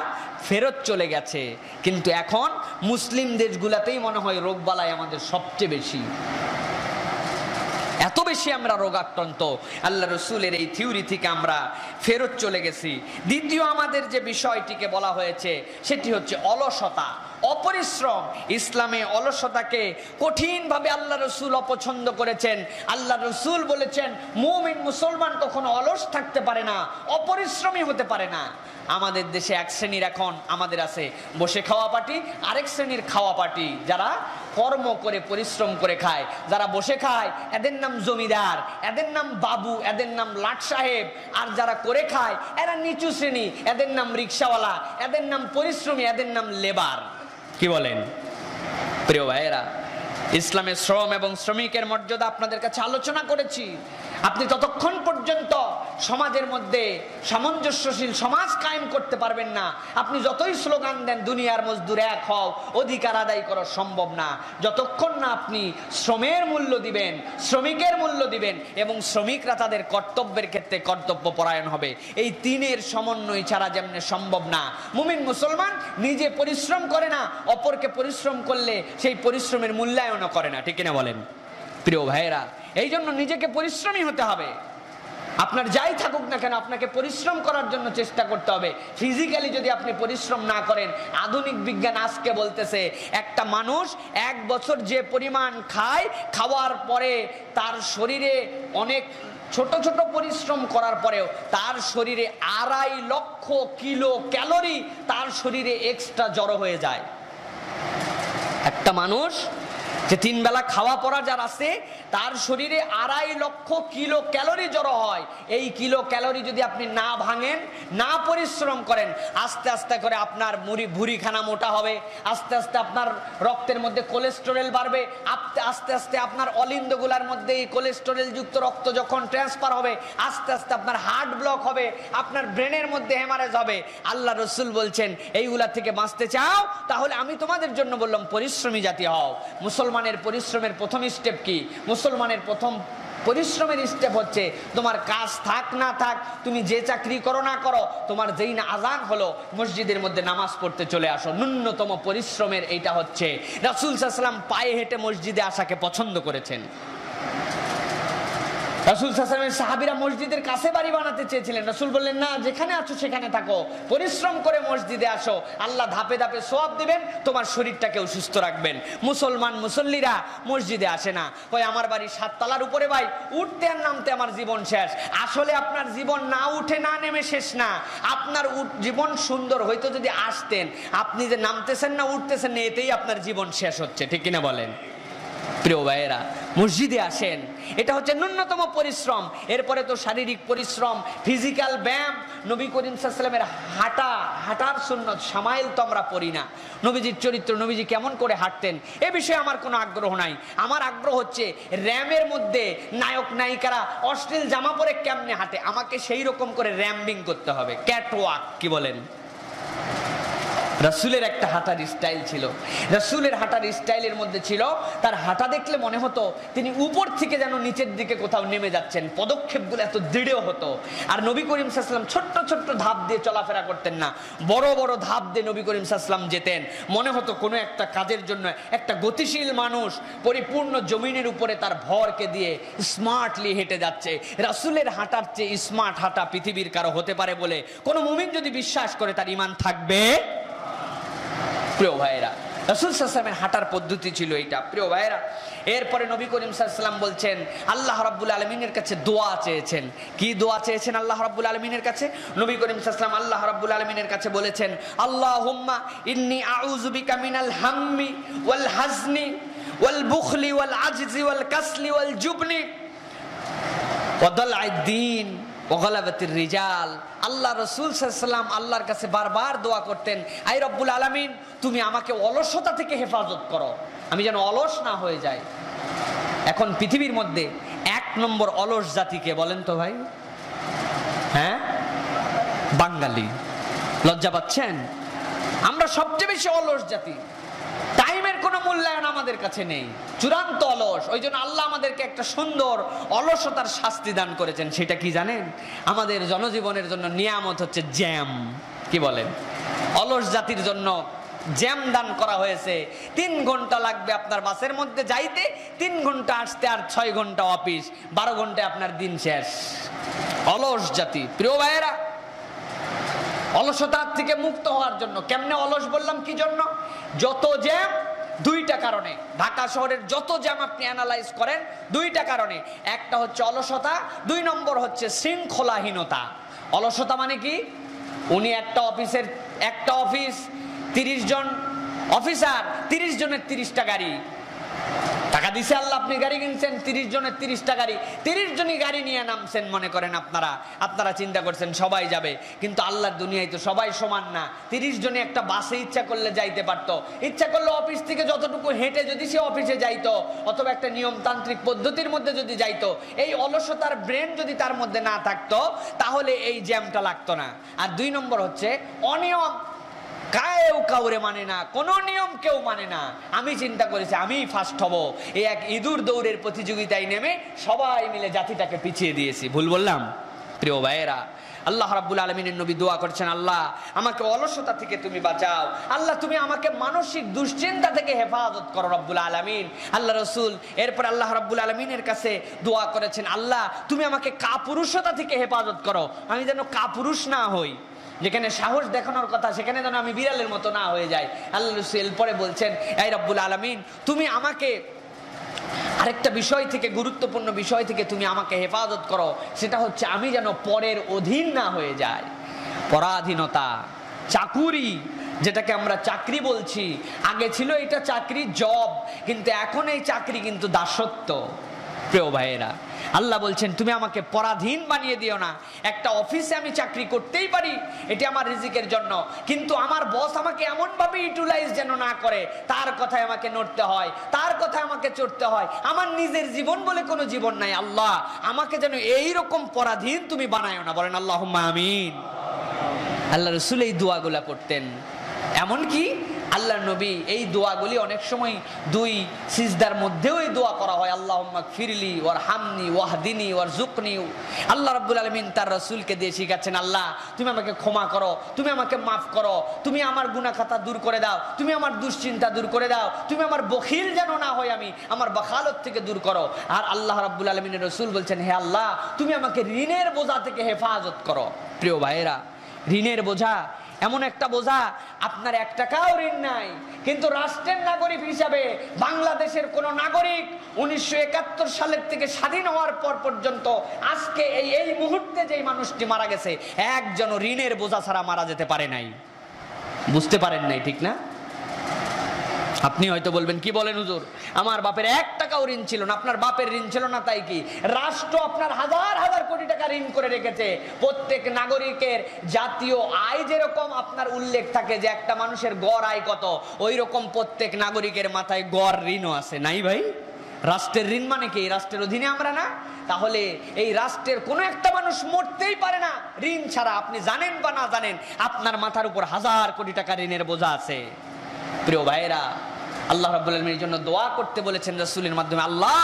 ফেরত চলে গেছে, কিন্তু এখন মুসলিম দেশগুলাতেই মনে হয় রোগ বালাই আমাদের সবচেয়ে বেশি, এত বেশি আমরা রোগাক্রান্ত। আল্লাহ রসুলের এই থিওরি থেকে আমরা ফেরত চলে গেছি। দ্বিতীয় আমাদের যে বিষয়টিকে বলা হয়েছে সেটি হচ্ছে অলসতা, অপরিশ্রম। ইসলামে অলসতাকে কঠিনভাবে আল্লাহ রসুল অপছন্দ করেছেন। আল্লাহ রসুল বলেছেন, মুমিন মুসলমান কখনো অলস থাকতে পারে না, অপরিশ্রমী হতে পারে না। আমাদের দেশে এক শ্রেণীর এখন আমাদের আছে বসে খাওয়া পার্টি, আরেক শ্রেণীর খাওয়া পার্টি, যারা কর্ম করে পরিশ্রম করে খায়। যারা বসে খায় এদের নাম জমিদার, এদের নাম বাবু, এদের নাম লাট সাহেব। আর যারা করে খায় এরা নিচু শ্রেণী, এদের নাম রিক্সাওয়ালা, এদের নাম পরিশ্রমী, এদের নাম লেবার। কি বলেন প্রিয় ভাইয়েরা? ইসলামের শ্রম এবং শ্রমিকের মর্যাদা আপনাদের কাছে আলোচনা করেছি। আপনি ততক্ষণ পর্যন্ত समाजेर मध्य सामंजस्यशील समाज कायम करते पारबेन ना। आपनि जतोई स्लोगान दें दुनियार मजदूर एक हओ, अधिकार आदाय करा सम्भव ना जतक्षण ना आपनि श्रमेर मूल्य दिबेन, श्रमिकेर मूल्य दिबेन एबं श्रमिकरा तादेर कर्तव्येर क्षेत्रे कर्तव्यपरायण हबे। एई तीनेर समन्वय छाड़ा जेमने सम्भव ना। मुमिन मुसलमान निजे परिश्रम करे ना, अपरके परिश्रम करले सेई परिश्रमेर मूल्यायन करे ना। ठीक किना बोलेन প্রিয় ভাইরা? এইজন্য নিজেকে পরিশ্রমী হতে হবে। আপনার যাই থাকুক না কেন আপনাকে পরিশ্রম করার জন্য চেষ্টা করতে হবে। ফিজিক্যালি যদি আপনি পরিশ্রম না করেন, আধুনিক বিজ্ঞান আজকে বলতেছে একটা মানুষ এক বছর যে পরিমাণ খায়, খাওয়ার পরে তার শরীরে অনেক ছোট ছোট পরিশ্রম করার পরেও তার শরীরে 2.5 লক্ষ কিলো ক্যালোরি তার শরীরে এক্সট্রা জড়ো হয়ে যায়। একটা মানুষ যে তিন বেলা খাওয়া পড়া যার আছে তার শরীরে 2.5 লক্ষ কিলো ক্যালোরি জড়ো হয়। এই কিলো ক্যালোরি যদি আপনি না ভাঙেন, না পরিশ্রম করেন, আস্তে আস্তে করে আপনার ভুঁড়িখানা মোটা হবে, আস্তে আস্তে আপনার রক্তের মধ্যে কোলেস্টেরল বাড়বে, আস্তে আস্তে আপনার অলিন্দগুলার মধ্যে এই কোলেস্টেরলযুক্ত রক্ত যখন ট্রান্সফার হবে আস্তে আস্তে আপনার হার্ট ব্লক হবে, আপনার ব্রেনের মধ্যে হ্যামারেজ হবে। আল্লাহ রসুল বলছেন এইগুলা থেকে বাঁচতে চাও তাহলে আমি তোমাদের জন্য বললাম পরিশ্রমী জাতি হও। মুসলমানের পরিশ্রমের প্রথম স্টেপ কি? মুসলমানের প্রথম পরিশ্রমের স্টেপ হচ্ছে তোমার কাজ থাক না থাক, তুমি যে চাকরি করো না করো, তোমার যেই না আজান হলো মসজিদের মধ্যে নামাজ পড়তে চলে আসো। ন্যূনতম পরিশ্রমের এইটা হচ্ছে। রাসূল সাল্লাল্লাহু আলাইহি ওয়াসাল্লাম পায়ে হেঁটে মসজিদে আসাকে পছন্দ করেছেন। রাসূল সাল্লাল্লাহু আলাইহি ওয়াসাল্লামের সাহাবীরা মসজিদের কাছে বাড়ি বানাতে চেয়েছিলেন। রাসূল বললেন না, যেখানে আছো সেখানে থাকো, পরিশ্রম করে মসজিদে আসো, আল্লাহ ধাপে ধাপে সওয়াব দিবেন, তোমার শরীরটাকেও সুস্থ রাখবেন। মুসলমান মুসল্লিরা মসজিদে আসে না, কয় আমার বাড়ি 7 তলার উপরে, ভাই উঠতে আর নামতে আমার জীবন শেষ। আসলে আপনার জীবন না উঠে না নেমে শেষ না। আপনার জীবন সুন্দর হয়তো যদি আসতেন, আপনি যে নামতেছেন না উঠতেছেন না এতেই আপনার জীবন শেষ হচ্ছে। ঠিক কিনা বলেন? প্রিয় ভাইয়েরা, মসজিদে আসেন, এটা হচ্ছে ন্যূনতম পরিশ্রম। এরপরে তো শারীরিক পরিশ্রম, ফিজিক্যাল ব্যায়াম। নবী করিম সাল্লাল্লাহু আলাইহি ওয়াসাল্লামের হাঁটার সুন্নত সামাইল তো আমরা পড়ি না। নবীজির চরিত্র, নবীজি কেমন করে হাঁটতেন এ বিষয়ে আমার কোনো আগ্রহ নাই। আমার আগ্রহ হচ্ছে র্যামের মধ্যে নায়ক নায়িকারা অশ্লীল জামা পরে কেমনে হাঁটে, আমাকে সেই রকম করে র্যাম্বিং করতে হবে, ক্যাটওয়াক। কি বলেন? রাসূলের একটা হাঁটার স্টাইল ছিল। রাসূলের হাঁটার স্টাইলের মধ্যে ছিল তার হাঁটা দেখলে মনে হতো তিনি উপর থেকে যেন নিচের দিকে কোথাও নেমে যাচ্ছেন, পদক্ষেপগুলো এত দৃঢ় হতো। আর নবী করিম সাল্লাল্লাহু আলাইহি ওয়াসাল্লাম ছোট্ট ছোট্ট ধাপ দিয়ে চলাফেরা করতেন না, বড় বড় ধাপ দিয়ে নবী করিম সাল্লাল্লাহু আলাইহি ওয়াসাল্লাম যেতেন। মনে হতো কোনো একটা কাজের জন্য একটা গতিশীল মানুষ পরিপূর্ণ জমিনের উপরে তার ভরকে দিয়ে স্মার্টলি হেঁটে যাচ্ছে। রাসূলের হাঁটার চেয়ে স্মার্ট হাঁটা পৃথিবীর কারো হতে পারে বলে কোনো মুমিন যদি বিশ্বাস করে তার ঈমান থাকবে। প্রিয় ভাইরা, রাসূল সাল্লাল্লাহু আলাইহি ওয়াসাল্লামের হাঁটার পদ্ধতি ছিল এটা। প্রিয় ভাইরা, এরপরে নবী করিম সাল্লাল্লাহু আলাইহি ওয়াসাল্লাম বলছেন, আল্লাহ রাব্বুল আলামিনের কাছে দোয়া চেয়েছেন। কি দোয়া চেয়েছেন আল্লাহ রাব্বুল আলামিনের কাছে? নবী করিম সাল্লাল্লাহু আলাইহি ওয়াসাল্লাম আল্লাহ রাব্বুল আলামিনের কাছে বলেছেন, আল্লাহুম্মা ইন্নী আউযু বিকা মিনাল হাম্মি ওয়াল হাজনি ওয়াল বুখলি ওয়াল আজজি ওয়াল কাসলি ওয়াল জুবনি ওয়া দালা'আদ দীন ওয়া গালাবাতির রিজাল। আল্লাহ রাসূল সাল্লাল্লাহু আলাইহি ওয়াসাল্লাম আল্লাহর কাছে বারবার দোয়া করতেন, আয় রব্বুল আলামিন তুমি আমাকে অলসতা থেকে হেফাজত করো, আমি যেন অলস না হয়ে যাই। এখন পৃথিবীর মধ্যে 1 নম্বর অলস জাতিকে বলেন তো ভাই? হ্যাঁ, বাঙালি। লজ্জা পাচ্ছেন? আমরা সবচেয়ে বেশি অলস জাতি। টাইমের কোনো মূল্যায়ন আমাদের কাছে নেই, চূড়ান্ত অলস। ওই জন্য আল্লাহ আমাদেরকে একটা সুন্দর অলসতার শাস্তি দান করেছেন। সেটা কি জানেন? আমাদের জনজীবনের জন্য নিয়ামত হচ্ছে জ্যাম। কি বলেন? অলস জাতির জন্য জ্যাম দান করা হয়েছে। 3 ঘন্টা লাগবে আপনার বাসের মধ্যে যাইতে, 3 ঘন্টা আসতে, আর 6 ঘন্টা অফিস, 12 ঘন্টায় আপনার দিন শেষ। অলস জাতি। প্রিয় ভাইয়েরা, অলসতার থেকে মুক্ত হওয়ার জন্য কেমনে অলস বললাম কি জন্য? যত জ্যাম 2টা কারণে। ঢাকা শহরের যত জ্যাম আপনি অ্যানালাইজ করেন 2টা কারণে, একটা হচ্ছে অলসতা, 2 নম্বর হচ্ছে শৃঙ্খলাহীনতা। অলসতা মানে কি? উনি একটা অফিস 30 জন অফিসার, 30 জনের 30টা গাড়ি। টাকা দিছে আল্লাহ আপনি গাড়ি কিনছেন 30 জনের 30টা গাড়ি 30 জনই গাড়ি নিয়ে নামছেন মনে করেন আপনারা আপনারা চিন্তা করছেন সবাই যাবে কিন্তু আল্লাহর দুনিয়ায় তো সবাই সমান না 30 জনই একটা বাসে ইচ্ছা করলে যাইতে পারত ইচ্ছা করলে অফিস থেকে যতটুকু হেঁটে যদি সে অফিসে যাইতো অথবা একটা নিয়মতান্ত্রিক পদ্ধতির মধ্যে যদি যাইতো এই অলসতার ব্রেন যদি তার মধ্যে না থাকতো তাহলে এই জ্যামটা লাগতো না আর দুই নম্বর হচ্ছে অনিয়ম কায়ও কাউরে মানে না কোনো নিয়ম কেউ মানে না আমি চিন্তা করেছি আমি ফার্স্ট হব এই এক ইঁদুর দৌড়ের প্রতিযোগিতায় নেমে সবাই মিলে জাতিটাকে পিছিয়ে দিয়েছি ভুল বললাম প্রিয় ভাইয়েরা আল্লাহ রাব্বুল আলামিনের নবী দোয়া করছেন আল্লাহ আমাকে অলসতা থেকে তুমি বাঁচাও আল্লাহ তুমি আমাকে মানসিক দুশ্চিন্তা থেকে হেফাজত করো রব্বুল আলামিন আল্লাহ রাসূল এরপর আল্লাহ রাব্বুল আলামিনের কাছে দোয়া করেছেন আল্লাহ তুমি আমাকে কাপুরুষতা থেকে হেফাজত করো আমি যেন কাপুরুষ না হই যেখানে সাহস দেখানোর কথা সেখানে যেন আমি বিড়ালের মতো না হয়ে যাই আল্লাহ রাসূল পরে বলছেন এই রব্বুল আলামিন তুমি আমাকে আরেকটা বিষয় থেকে গুরুত্বপূর্ণ বিষয় থেকে তুমি আমাকে হেফাজত করো সেটা হচ্ছে আমি যেন পরের অধীন না হয়ে যাই পরাধীনতা চাকুরি যেটাকে আমরা চাকরি বলছি আগে ছিল এটা চাকরি জব কিন্তু এখন এই চাকরি কিন্তু দাসত্ব প্রিয় ভাইয়েরা আল্লাহ বলছেন তুমি আমাকে পরাধীন বানিয়ে দিও না একটা অফিসে আমি চাকরি করতেই পারি এটা আমার রিজিকের জন্য কিন্তু আমার বস আমাকে এমনভাবে ইউটিলাইজ যেন না করে তার কথায় আমাকে নড়তে হয় তার কথায় আমাকে চড়তে হয় আমার নিজের জীবন বলে কোনো জীবন নাই আল্লাহ আমাকে যেন এইরকম পরাধীন তুমি বানায়ো না বলেন আল্লাহুম্মা আমিন আল্লাহ রাসূল এই দোয়াগুলা করতেন এমনকি আল্লাহ নবী এই দোয়াগুলি অনেক সময় দুই সিজদার মধ্যেও এই দোয়া করা হয় আল্লাহুম্মা গফিরলি ওয়ারহামনি ওয়াহদিনি ওয়ারযুকনি আল্লাহ রাব্বুল আলামিন তার রাসূলকে দিয়ে শিখাচ্ছেন আল্লাহ তুমি আমাকে ক্ষমা করো তুমি আমাকে মাফ করো তুমি আমার গুনাহ খাতা দূর করে দাও তুমি আমার দুশ্চিন্তা দূর করে দাও তুমি আমার বখিল যেন না হয় আমি আমার বখালত থেকে দূর করো আর আল্লাহ রাব্বুল আলামিনের রাসূল বলছেন হে আল্লাহ তুমি আমাকে ঋণের বোঝা থেকে হেফাজত করো প্রিয় ভাইয়েরা ঋণের বোঝা এমন একটা বোঝা আপনার এক টাকাও ঋণ নাই কিন্তু রাষ্ট্রের নাগরিক হিসাবে বাংলাদেশের কোন নাগরিক ১৯৭১ সালের থেকে স্বাধীন হওয়ার পর পর্যন্ত আজকে এই মুহূর্তে যেই মানুষটি মারা গেছে একজন ঋণের বোঝা ছাড়া মারা যেতে পারে নাই বুঝতে পারেন নাই ঠিক না আপনি হয়তো বলবেন কি বলেন হুজুর আমার বাপের এক টাকাও ঋণ ছিল না আপনার বাপের ঋণ ছিল না তাই কি রাষ্ট্র আপনার হাজার হাজার কোটি টাকা ঋণ করে রেখেছে প্রত্যেক নাগরিকের জাতীয় আয় যেরকম আপনার উল্লেখ থাকে যে একটা মানুষের গড় আয় কত ওই রকম প্রত্যেক নাগরিকের মাথায় গড় ঋণও আছে নাই ভাই রাষ্ট্রের ঋণ মানে কি রাষ্ট্রের অধীনে আমরা না তাহলে এই রাষ্ট্রের কোনো একটা মানুষ মরতেই পারে না ঋণ ছাড়া আপনি জানেন বা না জানেন আপনার মাথার উপর হাজার কোটি টাকা ঋণের বোঝা আছে প্রিয় ভাইরা আল্লাহ রাব্বুল আলামিনের জন্য দোয়া করতে বলেছেন রাসূলের মাধ্যমে আল্লাহ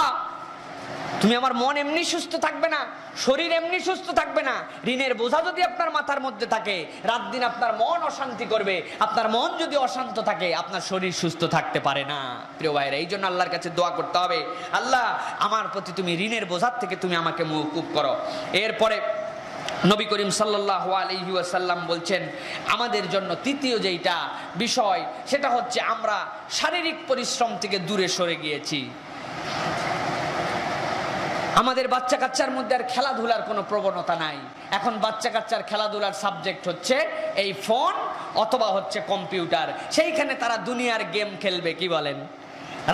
তুমি আমার মন এমনি সুস্থ থাকবে না শরীর এমনি সুস্থ থাকবে না ঋণের বোঝা যদি আপনার মাথার মধ্যে থাকে রাত দিন আপনার মন অশান্তি করবে আপনার মন যদি অশান্ত থাকে আপনার শরীর সুস্থ থাকতে পারে না প্রিয় ভাইরা এই জন্য আল্লাহর কাছে দোয়া করতে হবে আল্লাহ আমার প্রতি তুমি ঋণের বোঝার থেকে তুমি আমাকে মুক্ত করো এরপরে নবী করিম সাল্লাল্লাহু আলাইহি ওয়াসাল্লাম বলছেন আমাদের জন্য তৃতীয় যেইটা বিষয় সেটা হচ্ছে আমরা শারীরিক পরিশ্রম থেকে দূরে সরে গিয়েছি আমাদের বাচ্চা কাচ্চার মধ্যে আর খেলাধুলার কোনো প্রবণতা নাই এখন বাচ্চা কাচ্চার খেলাধুলার সাবজেক্ট হচ্ছে এই ফোন অথবা হচ্ছে কম্পিউটার সেইখানে তারা দুনিয়ার গেম খেলবে কি বলেন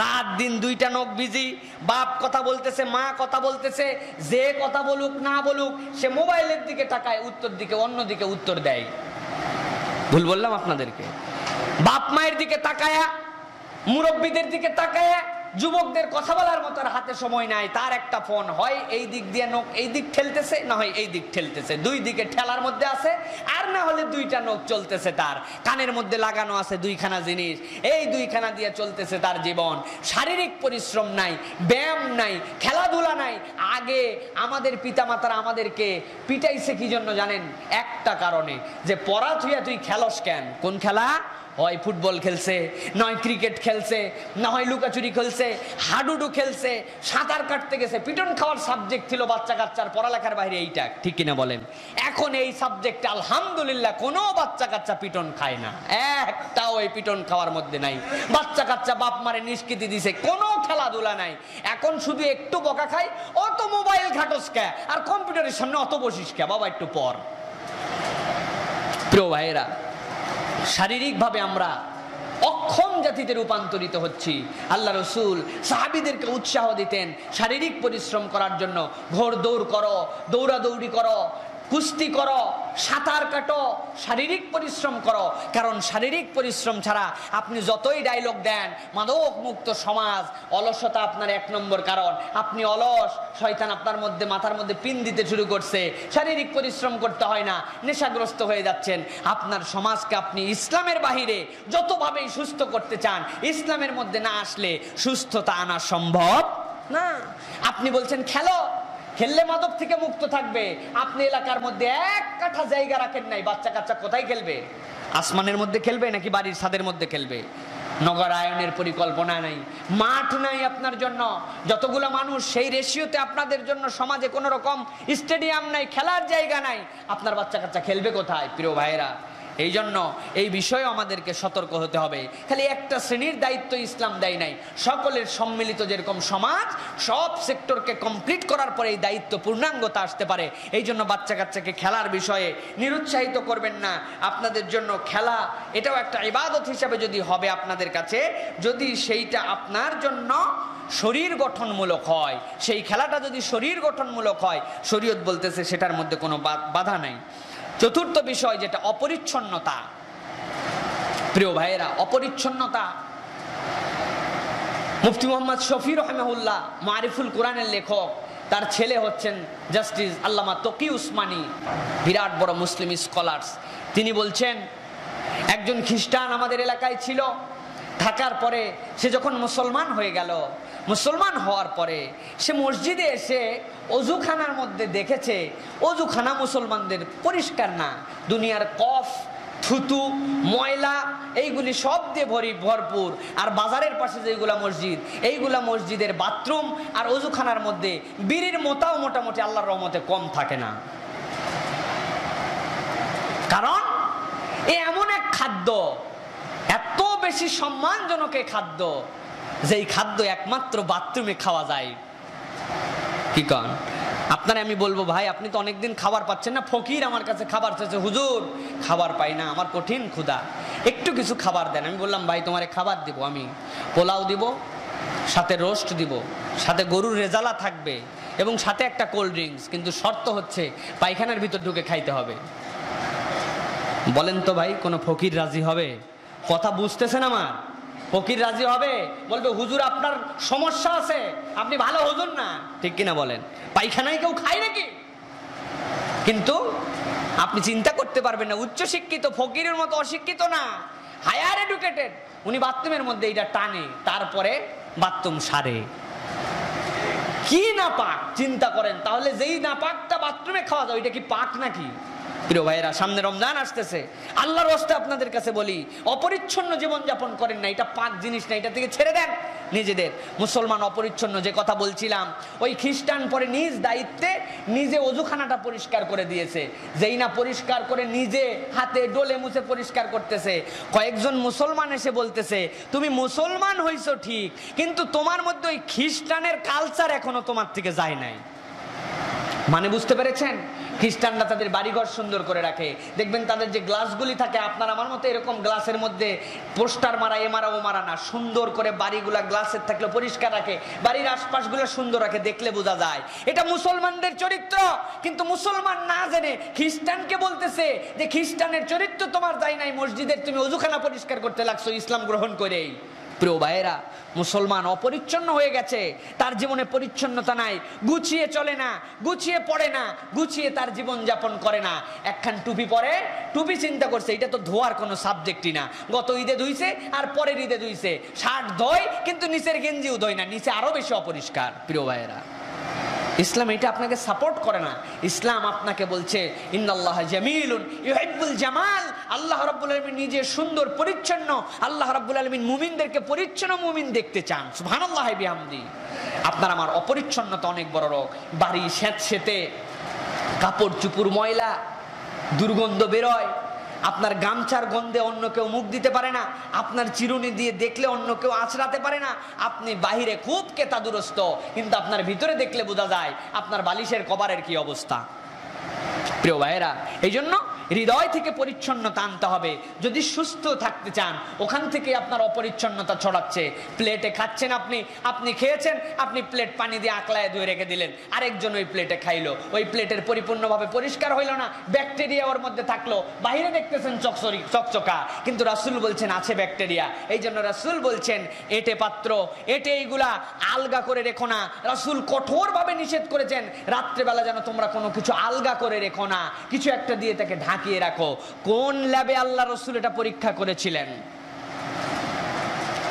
রাত দিন দুইটা নখ বিজি বাপ কথা বলতেছে মা কথা বলতেছে যে কথা বলুক না বলুক সে মোবাইলের দিকে তাকায় উত্তর দিকে অন্যদিকে উত্তর দেয় ভুল বললাম আপনাদেরকে বাপ মায়ের দিকে তাকায়া মুরব্বীদের দিকে তাকায়া যুবকদের কথা বলার মতো আর হাতে সময় নাই তার একটা ফোন হয় এই দিক দিয়ে নখ এই দিক ঠেলতেছে না হয় এই দিক ঠেলতেছে দুই দিকে ঠেলার মধ্যে আছে আর না হলে দুইটা নখ চলতেছে তার কানের মধ্যে লাগানো আছে দুইখানা জিনিস এই দুইখানা দিয়ে চলতেছে তার জীবন শারীরিক পরিশ্রম নাই ব্যায়াম নাই খেলাধুলা নাই আগে আমাদের পিতামাতারা আমাদেরকে পিটাইছে কি জন্য জানেন একটা কারণে যে পড়া থুইয়া তুই খেলস কেন কোন খেলা হয় ফুটবল খেলছে নয় ক্রিকেট খেলছে না হয় লুকাচুরি খেলছে হাডুডু খেলছে সাঁতার কাটতে গেছে পিটন খাওয়ার সাবজেক্ট ছিল বাচ্চা কাচ্চার পড়ালেখার বাইরে এইটা ঠিক কিনা বলেন এখন এই সাবজেক্টে আলহামদুলিল্লাহ কোনো বাচ্চা কাচ্চা পিটন খায় না একটাও এই পিটন খাওয়ার মধ্যে নাই বাচ্চা কাচ্চা বাপ মারে নিষ্কৃতি দিছে কোনো খেলাধুলা নাই এখন শুধু একটু বকা খায় অত মোবাইল ঘাটস কে আর কম্পিউটারের সামনে অত বসিস কে বাবা একটু পর প্রিয় ভাইয়েরা শারীরিকভাবে আমরা অক্ষম জাতিতে রূপান্তরিত হচ্ছি। আল্লাহ রসুল সাহাবিদেরকে উৎসাহ দিতেন শারীরিক পরিশ্রম করার জন্য, ঘোড় দৌড় করো, দৌড়াদৌড়ি করো, কুস্তি করো, সাঁতার কাটো, শারীরিক পরিশ্রম করো। কারণ শারীরিক পরিশ্রম ছাড়া আপনি যতই ডায়লগ দেন মাদক মুক্ত সমাজ, অলসতা আপনার এক নম্বর কারণ, আপনি অলস, শয়তান আপনার মধ্যে মাথার মধ্যে পিন দিতে শুরু করছে, শারীরিক পরিশ্রম করতে হয় না, নেশাগ্রস্ত হয়ে যাচ্ছেন। আপনার সমাজকে আপনি ইসলামের বাহিরে যতভাবেই সুস্থ করতে চান, ইসলামের মধ্যে না আসলে সুস্থতা আনা সম্ভব না। আপনি বলছেন খেলো, খেললে মাদক থেকে মুক্ত থাকবে, আপনি এলাকার মধ্যে এক কাঠা জায়গা রাখেন নাই, বাচ্চা কাচ্চা কোথায় খেলবে? আসমানের মধ্যে খেলবে নাকি বাড়ির ছাদের মধ্যে খেলবে? নগরায়নের পরিকল্পনা নাই, মাঠ নাই আপনার জন্য, যতগুলো মানুষ সেই রেশিওতে আপনাদের জন্য সমাজে কোনো রকম স্টেডিয়াম নাই, খেলার জায়গা নাই, আপনার বাচ্চা কাচ্চা খেলবে কোথায়? প্রিয় ভাইয়েরা, এই জন্য এই বিষয়ে আমাদেরকে সতর্ক হতে হবে। খালি একটা শ্রেণীর দায়িত্ব ইসলাম দেয় নাই, সকলের সম্মিলিত যেরকম সমাজ, সব সেক্টরকে কমপ্লিট করার পরে এই দায়িত্ব পূর্ণাঙ্গতা আসতে পারে। এই জন্য বাচ্চা কাচ্চাকে খেলার বিষয়ে নিরুৎসাহিত করবেন না। আপনাদের জন্য খেলা এটাও একটা ইবাদত হিসাবে যদি হবে আপনাদের কাছে, যদি সেইটা আপনার জন্য শরীর গঠনমূলক হয়, সেই খেলাটা যদি শরীর গঠনমূলক হয়, শরীয়ত বলতেছে সেটার মধ্যে কোনো বাধা নাই। চতুর্থ বিষয় যেটা অপরিচ্ছন্নতা। প্রিয় ভাইয়েরা, অপরিচ্ছন্নতা, মুফতি মোহাম্মদ শফি রহমাহুল্লাহ মারিফুল কোরআনের লেখক, তার ছেলে হচ্ছেন জাস্টিস আল্লামা তকি উসমানী, বিরাট বড় মুসলিম স্কলার্স। তিনি বলছেন একজন খ্রিস্টান আমাদের এলাকায় ছিল, থাকার পরে সে যখন মুসলমান হয়ে গেল, মুসলমান হওয়ার পরে সে মসজিদে এসে অজুখানার মধ্যে দেখেছে অজুখানা মুসলমানদের পরিষ্কার না, দুনিয়ার কফ, থুতু, ময়লা এইগুলি সব দিয়ে ভরপুর। আর বাজারের পাশে যেগুলা মসজিদ, এইগুলা মসজিদের বাথরুম আর অজুখানার মধ্যে বিড়ির মোতাও মোটামুটি আল্লাহর রহমতে কম থাকে না। কারণ এ এমন এক খাদ্য, এত বেশি সম্মানজনক এ খাদ্য, যেই খাদ্য একমাত্র বাথরুমে খাওয়া যায়। কি কন আপনারা? আমি বলবো ভাই, আপনি তো অনেকদিন খাবার পাচ্ছেন না, ফকির আমার কাছে খাবার চাইছে, হুজুর খাবার পাই না, আমার কঠিন ক্ষুধা, একটু কিছু খাবার দেন। আমি বললাম ভাই তোমারে খাবার দিব, আমি পোলাও দিব, সাথে রোস্ট দিব, সাথে গরুর রেজালা থাকবে এবং সাথে একটা কোল্ড ড্রিঙ্কস, কিন্তু শর্ত হচ্ছে পায়খানার ভিতর ঢুকে খাইতে হবে। বলেন তো ভাই কোনো ফকির রাজি হবে? কথা বুঝতেছেন আমার? ফকির রাজি হবে? বলবে হুজুর আপনার সমস্যা আছে, আপনি ভালো হুজুর না। ঠিক কিনা বলেন? পায়খানায় কেউ খায় নাকি? কিন্তু আপনি চিন্তা করতে পারবেন না, উচ্চশিক্ষিত ফকিরের মতো অশিক্ষিত না, হায়ার এডুকেটেড, উনি বাথরুমের মধ্যে এইটা টানে, তারপরে বাথরুম সারে। কি না পাক চিন্তা করেন, তাহলে যেই না পাকটা বাথরুমে খাওয়া যায় ওইটা কি পাক নাকি? প্রিয় ভাইয়েরা, সামনে রমজান আসতেছে, আল্লাহর ওয়াস্তে আপনাদের কাছে বলি অপরিচ্ছন্ন জীবনযাপন করেন না, এটা পাক জিনিস না, এটা থেকে ছেড়ে দেন নিজেদের। মুসলমান অপরিচ্ছন্ন, যে কথা বলছিলাম, ওই খ্রিস্টান পরে নিজ দায়িত্বে নিজে অজুখানাটা পরিষ্কার করে দিয়েছে, যেই না পরিষ্কার করে নিজে হাতে ডলে মুছে পরিষ্কার করতেছে। কয়েকজন মুসলমান এসে বলতেছে তুমি মুসলমান হইছো ঠিক, কিন্তু তোমার মধ্যে ওই খ্রিস্টানের কালচার এখনো তোমার থেকে যায় নাই। মানে বুঝতে পেরেছেন? খ্রিস্টানরা তাদের বাড়িঘর সুন্দর করে রাখে, দেখবেন তাদের যে গ্লাসগুলি থাকে, আপনার আমার মতো এরকম গ্লাসের মধ্যে পোস্টার মারা, এ মারা ও মারা না, সুন্দর করে বাড়িগুলা গ্লাসের থাকলে পরিষ্কার রাখে, বাড়ির আশপাশগুলো সুন্দর রাখে, দেখলে বোঝা যায় এটা মুসলমানদের চরিত্র। কিন্তু মুসলমান না জেনে খ্রিস্টানকে বলতেছে যে খ্রিস্টানের চরিত্র তোমার যায় নাই, মসজিদের তুমি অজুখানা পরিষ্কার করতে লাগছো ইসলাম গ্রহণ করেই। প্রিয় ভাইয়েরা, মুসলমান অপরিচ্ছন্ন হয়ে গেছে, তার জীবনে পরিচ্ছন্নতা নাই, গুছিয়ে চলে না, গুছিয়ে পড়ে না, গুছিয়ে তার জীবন যাপন করে না। একখান টুপি পরে, টুপি চিন্তা করছে এটা তো ধোয়ার কোনো সাবজেক্টই না, গত ঈদে ধুইছে আর পরের ঈদে ধুইছে, শার্ট ধোয় কিন্তু নিচের গেঞ্জিও ধোয় না, নিচে আরো বেশি অপরিষ্কার। প্রিয় ভাইয়েরা, ইসলাম এটা আপনাকে সাপোর্ট করে না, ইসলাম আপনাকে বলছে ইন্নাল্লাহ জামিলুন ইউহিব্বুল জামাল, আল্লাহ রাব্বুল আলামিন নিজে সুন্দর পরিচ্ছন্ন, আল্লাহ রাব্বুল আলামিন মুমিনদেরকে পরিচ্ছন্ন মুমিন দেখতে চান। সুবহানাল্লাহ বিহামদি। আপনার আমার অপরিচ্ছন্নতা অনেক বড় রোগ। বাড়ি স্যাঁতস্যাঁতে, কাপড় চুপুর ময়লা, দুর্গন্ধ বেরোয়, আপনার গামছার গন্ধে অন্য কেউ মুখ দিতে পারে না, আপনার চিরুনি দিয়ে দেখলে অন্য কেউ আঁচড়াতে পারে না, আপনি বাহিরে খুব কেতাদুরস্ত কিন্তু আপনার ভিতরে দেখলে বোঝা যায় আপনার বালিশের কভারের কি অবস্থা। প্রিয় ভাইয়েরা, এই জন্য हृदय थेके परिच्छन्नता आनते हबे यदि सुस्थ थाकते चान। ओखान थेके आपनार अपरिच्छन्नता छड़ाच्छे, प्लेटे खाच्छेन आपनि, आपनि खेयेछेन, आपनि प्लेट पानी दिये आकलाय धुये रेखे दिलेन, आरेकजन ओई प्लेटे खाइलो, ओई प्लेटेर परिपूर्णभावे परिष्कार हइलो ना, बैक्टेरिया ओर मধ্যে থাকলো, बाहिरे देखतेछेन चकचरी चकचका, किन्तु रासूल बोलছেন আছে बैक्टेरिया। এইজন্য রাসূল বলছেন এটে পাত্র এটে এইগুলা আলগা করে রেখো না। রাসূল কঠোরভাবে নিষেধ করেছেন রাত্রিবেলা যেন তোমরা কোনো কিছু আলগা করে রেখো না, কিছু একটা দিয়ে তাকে ঢাকিয়ে রাখো। কোন ল্যাবে আল্লাহ রাসূল এটা পরীক্ষা করেছিলেন?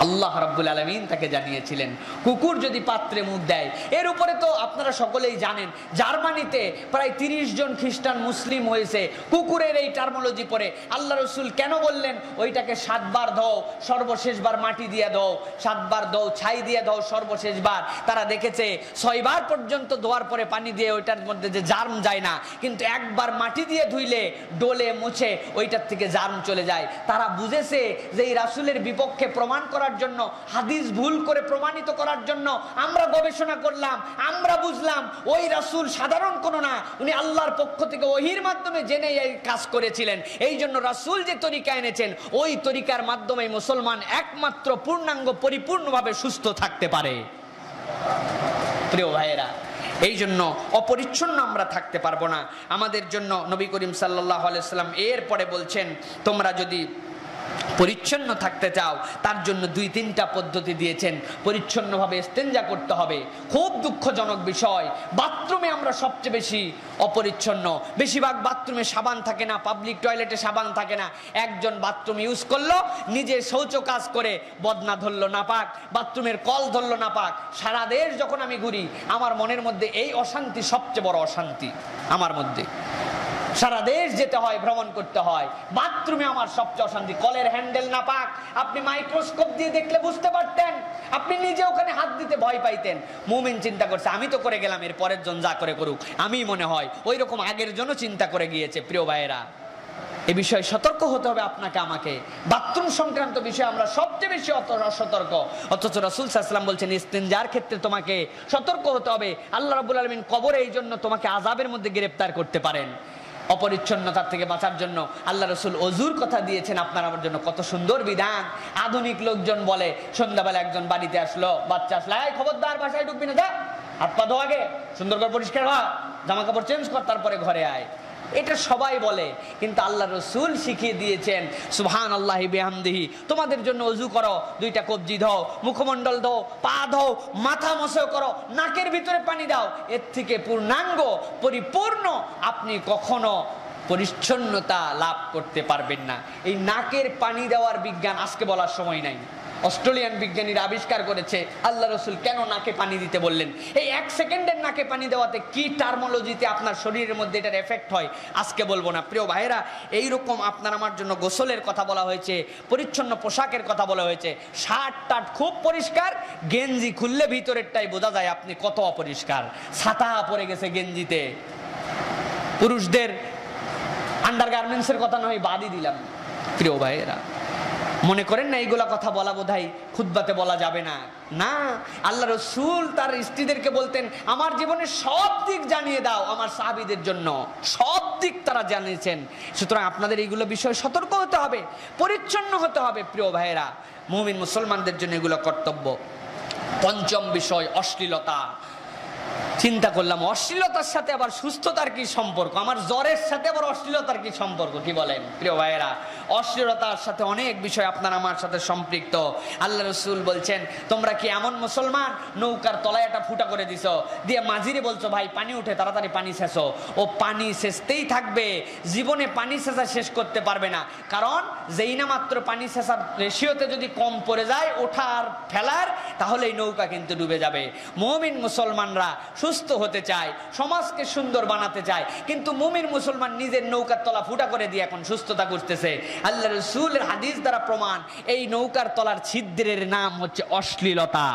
আল্লাহ রাব্বুল আলামিন তাকে জানিয়েছিলেন কুকুর যদি পাত্রে মুখ দেয়। এর উপরে তো আপনারা সকলেই জানেন জার্মানিতে প্রায় ৩০ জন খ্রিস্টান মুসলিম হয়েছে কুকুরের এই টার্মোলজি পরে। আল্লাহ রাসূল কেন বললেন ওইটাকে ৭ বার দাও, সর্বশেষবার মাটি দিয়ে দাও, ৭ বার দাও, ছাই দিয়ে দাও সর্বশেষবার। তারা দেখেছে ৬ বার পর্যন্ত ধোয়ার পরে পানি দিয়ে ওইটার মধ্যে যে জার্ম যায় না, কিন্তু একবার মাটি দিয়ে ধুইলে ডোলে মুছে ওইটার থেকে জার্ম চলে যায়। তারা বুঝেছে যে এই রাসূলের বিপক্ষে প্রমাণ করার জন্য হাদিস ভুল করে প্রমাণিত করার জন্য আমরা গবেষণা করলাম, আমরা বুঝলাম ওই রাসূল সাধারণ কোন না, উনি আল্লাহর পক্ষ থেকে ওহীর মাধ্যমে জেনে এই কাজ করেছিলেন। এইজন্য রাসূল যে তরিকা এনেছেন ওই তরিকার মাধ্যমে মুসলমান একমাত্র পূর্ণাঙ্গ পরিপূর্ণভাবে সুস্থ থাকতে পারে। প্রিয় ভাইয়েরা, এই জন্য অপরিচ্ছন্ন আমরা থাকতে পারবো না। আমাদের জন্য নবী করিম সাল্লাল্লাহু আলাইহি ওয়াসাল্লাম এরপরে বলছেন তোমরা যদি পরিচ্ছন্ন থাকতে চাও তার জন্য ২-৩টা পদ্ধতি দিয়েছেন। পরিচ্ছন্নভাবে ইস্তেঞ্জা করতে হবে। খুব দুঃখজনক বিষয়, বাথরুমে আমরা সবচেয়ে বেশি অপরিচ্ছন্ন। বেশিরভাগ বাথরুমে সাবান থাকে না, পাবলিক টয়লেটে সাবান থাকে না। একজন বাথরুম ইউজ করলো, নিজে শৌচ কাজ করে বদনা ধরলো না পাক, বাথরুমের কল ধরলো না পাক। সারা দেশ যখন আমি ঘুরি আমার মনের মধ্যে এই অশান্তি সবচেয়ে বড় অশান্তি আমার মধ্যে। সারা দেশ যেতে হয়, ভ্রমণ করতে হয়, বাথরুমে আমার সবচেয়ে অশান্তি। কলের হ্যান্ডেল না পাক, আপনি মাইক্রোস্কোপ দিয়ে দেখলে বুঝতে পারতেন, আপনি নিজে ওখানে হাত দিতে ভয় পাইতেন। মুমিন চিন্তা করছে আমি তো করে গেলাম, এর পরের জন যা করে করুক। আমি মনে হয় ওই রকম আগের জন্য চিন্তা করে গিয়েছে। প্রিয় ভাইয়েরা, এ বিষয়ে সতর্ক হতে হবে আপনাকে আমাকে। বাথরুম সংক্রান্ত বিষয়ে আমরা সবচেয়ে বেশি অসতর্ক, অথচ রাসূল সাল্লাল্লাহু আলাইহি ওয়াসাল্লাম বলছেন ইস্তিনজার ক্ষেত্রে তোমাকে সতর্ক হতে হবে। আল্লাহ রাব্বুল আলামিন কবরে এই জন্য তোমাকে আযাবের মধ্যে গ্রেফতার করতে পারেন। অপরিচ্ছন্নতার থেকে বাঁচার জন্য আল্লাহ রাসূল ওযুর কথা দিয়েছেন আপনার আমার জন্য। কত সুন্দর বিধান। আধুনিক লোকজন বলে সন্ধ্যাবেলা একজন বাড়িতে আসলো, বাচ্চা আসলো, এই খবরদার বাসায় ঢুকবি না, যা হাত পা ধো, আগে সুন্দর করে পরিষ্কার হ, জামা কাপড় চেঞ্জ কর, তারপরে ঘরে আয়। এটা সবাই বলে, কিন্তু আল্লাহ রাসূল শিখিয়ে দিয়েছেন সুবহানাল্লাহি বিহামদিহি, তোমাদের জন্য ওযু করো, 2টা কবজি দাও, মুখমণ্ডল দাও, পা দাও, মাথা মোছা করো, নাকের ভিতরে পানি দাও। এর থেকে পূর্ণাঙ্গ পরিপূর্ণ আপনি কখনো পরিচ্ছন্নতা লাভ করতে পারবেন না। এই নাকের পানি দেওয়ার বিজ্ঞান আজকে বলার সময় নাই। অস্ট্রেলিয়ান বিজ্ঞানীরা আবিষ্কার করেছে আল্লাহ রাসূল কেন নাকে পানি দিতে বললেন। এই 1 সেকেন্ডের নাকে পানি দেওয়াতে কি টার্মোলজিতে আপনার শরীরের মধ্যে এটার এফেক্ট হয় আজকে বলবো না। প্রিয় ভাইয়েরা, এইরকম আপনার আমার জন্য গোসলের কথা বলা হয়েছে, পরিচ্ছন্ন পোশাকের কথা বলা হয়েছে। শার্ট টাট খুব পরিষ্কার, গেঞ্জি খুললে ভিতরেরটাই বোঝা যায় আপনি কত অপরিষ্কার। ছাতা পড়ে গেছে গেঞ্জিতে। পুরুষদের আন্ডার গার্মেন্টসের কথা নয় বাদই দিলাম। প্রিয় ভাইয়েরা, মনে করেন না এইগুলা কথা বলা বোধহয় খুতবাতে বলা যাবে না। না, আল্লাহ রাসূল তার স্ত্রীদেরকে বলতেন আমার জীবনের সব দিক জানিয়ে দাও আমার সাহাবীদের জন্য। সব দিক তারা জানিয়েছেন। সুতরাং আপনাদের এইগুলো বিষয়ে সতর্ক হতে হবে, পরিচ্ছন্ন হতে হবে। প্রিয় ভাইয়েরা, মুমিন মুসলমানদের জন্য এগুলো কর্তব্য। ৫ম বিষয় অশ্লীলতা। চিন্তা করলাম অশ্লীলতার সাথে আবার সুস্থতার কি সম্পর্ক, আমার জ্বরের সাথে আবার অশ্লীলতার কি সম্পর্ক, কি বলেন? প্রিয় ভাইয়েরা, অশ্লীলতার সাথে অনেক বিষয় আপনার আমার সাথে সম্পৃক্ত। আল্লাহ রাসূল বলছেন তোমরা কি এমন মুসলমান নৌকার তলায় একটা ফুটা করে দিছো, দিয়ে মাঝিরে বলছো ভাই পানি উঠে তাড়াতাড়ি পানি শেষো, ও পানি শেষতেই থাকবে, জীবনে পানি শেষা শেষ করতে পারবে না। কারণ যেই না মাত্র পানি শেষার রেশিওতে যদি কম পড়ে যায় ওঠার ফেলার, তাহলে এই নৌকা কিন্তু ডুবে যাবে। মুমিন মুসলমানরা সুস্থ হতে চায়, সমাজকে সুন্দর বানাতে চায়, কিন্তু মুমিন মুসলমান নিজের নৌকার তলা ফুটা করে দিয়ে এখন সুস্থতা করতেছে। আল্লাহ রাসূলের হাদিস দ্বারা প্রমাণ এই নৌকার তলার ছিদ্রের নাম হচ্ছে অশ্লীলতা।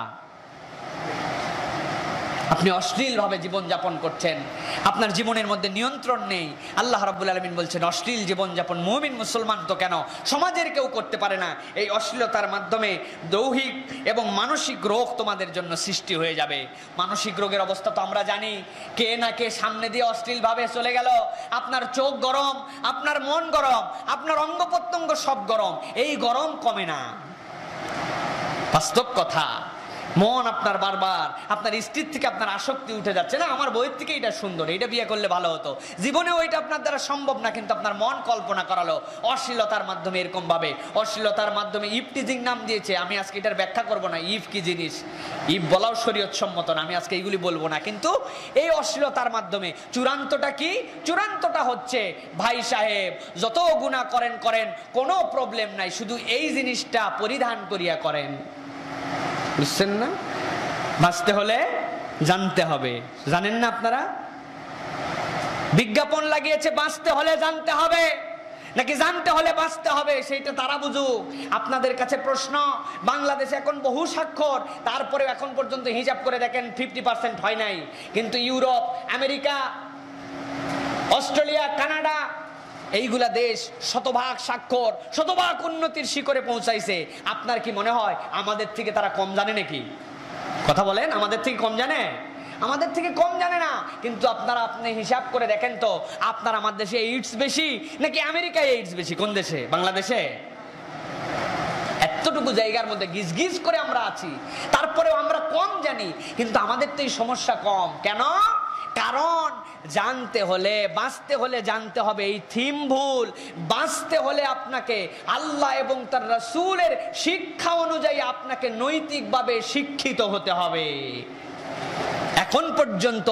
আপনি অশ্লীলভাবে জীবন যাপন করছেন, আপনার জীবনের মধ্যে নিয়ন্ত্রণ নেই। আল্লাহ রাব্বুল আলামিন বলছেন অশ্লীল জীবন যাপন মুমিন মুসলমান তো কেন সমাজের কেউ করতে পারে না। এই অশ্লীলতার মাধ্যমে দৈহিক এবং মানসিক রোগ তোমাদের জন্য সৃষ্টি হয়ে যাবে। মানসিক রোগের অবস্থা তো আমরা জানি, কে না কে সামনে দিয়ে অশ্লীলভাবে চলে গেল, আপনার চোখ গরম, আপনার মন গরম, আপনার অঙ্গ প্রত্যঙ্গ সব গরম। এই গরম কমে না, বাস্তব কথা। মন আপনার বারবার আপনার স্ত্রীর থেকে আপনার আসক্তি উঠে যাচ্ছে, না আমার বইয়ের থেকে এটা সুন্দর, এটা বিয়ে করলে ভালো হতো, জীবনেও এটা আপনার দ্বারা সম্ভব না, কিন্তু আপনার মন কল্পনা করালো অশ্লীলতার মাধ্যমে। এরকমভাবে অশ্লীলতার মাধ্যমে ইফটিজিং নাম দিয়েছে। আমি আজকে এটার ব্যাখ্যা করব না, ইফ কি জিনিস, ইফ বলাও শরীয়ত সম্মত না, আমি আজকে এইগুলি বলবো না। কিন্তু এই অশ্লীলতার মাধ্যমে চূড়ান্তটা কি? চূড়ান্তটা হচ্ছে ভাই সাহেব যত গুনাহ করেন করেন, কোনো প্রবলেম নাই, শুধু এই জিনিসটা পরিধান করিয়া করেন। বুঝছেন না? বাঁচতে হলে জানতে হবে। জানেন না আপনারা? বিজ্ঞাপন লাগিয়েছে বাঁচতে হলে জানতে হবে, নাকি জানতে হলে বাঁচতে হবে? সেইটা তারা বুঝুক। আপনাদের কাছে প্রশ্ন, বাংলাদেশে এখন বহু স্বাক্ষর, তারপরে এখন পর্যন্ত হিসাব করে দেখেন 50% হয় নাই, কিন্তু ইউরোপ, আমেরিকা, অস্ট্রেলিয়া, কানাডা এইগুলা দেশ শতভাগ স্বাক্ষর, শতভাগ উন্নতির শিখরে পৌঁছাইছে। আপনার কি মনে হয় আমাদের থেকে তারা কম জানে নাকি? কথা বলেন, আমাদের থেকে কম জানে? আমাদের থেকে কম জানে না, কিন্তু আপনারা আপনি হিসাব করে দেখেন তো, আপনার আমার দেশে এইডস বেশি নাকি আমেরিকায় এইডস বেশি? কোন দেশে? বাংলাদেশে। এতটুকু জায়গার মধ্যে গিজ গিজ করে আমরা আছি, তারপরেও আমরা কম জানি, কিন্তু আমাদের তো এই সমস্যা কম। কেন? কারণ জানতে হলে, বাঁচতে হলে জানতে হবে। এই থিম ভুল। বাঁচতে হলে আপনাকে আল্লাহ এবং তার রাসূলের শিক্ষা অনুযায়ী আপনাকে নৈতিকভাবে শিক্ষিত হতে হবে। এখন পর্যন্ত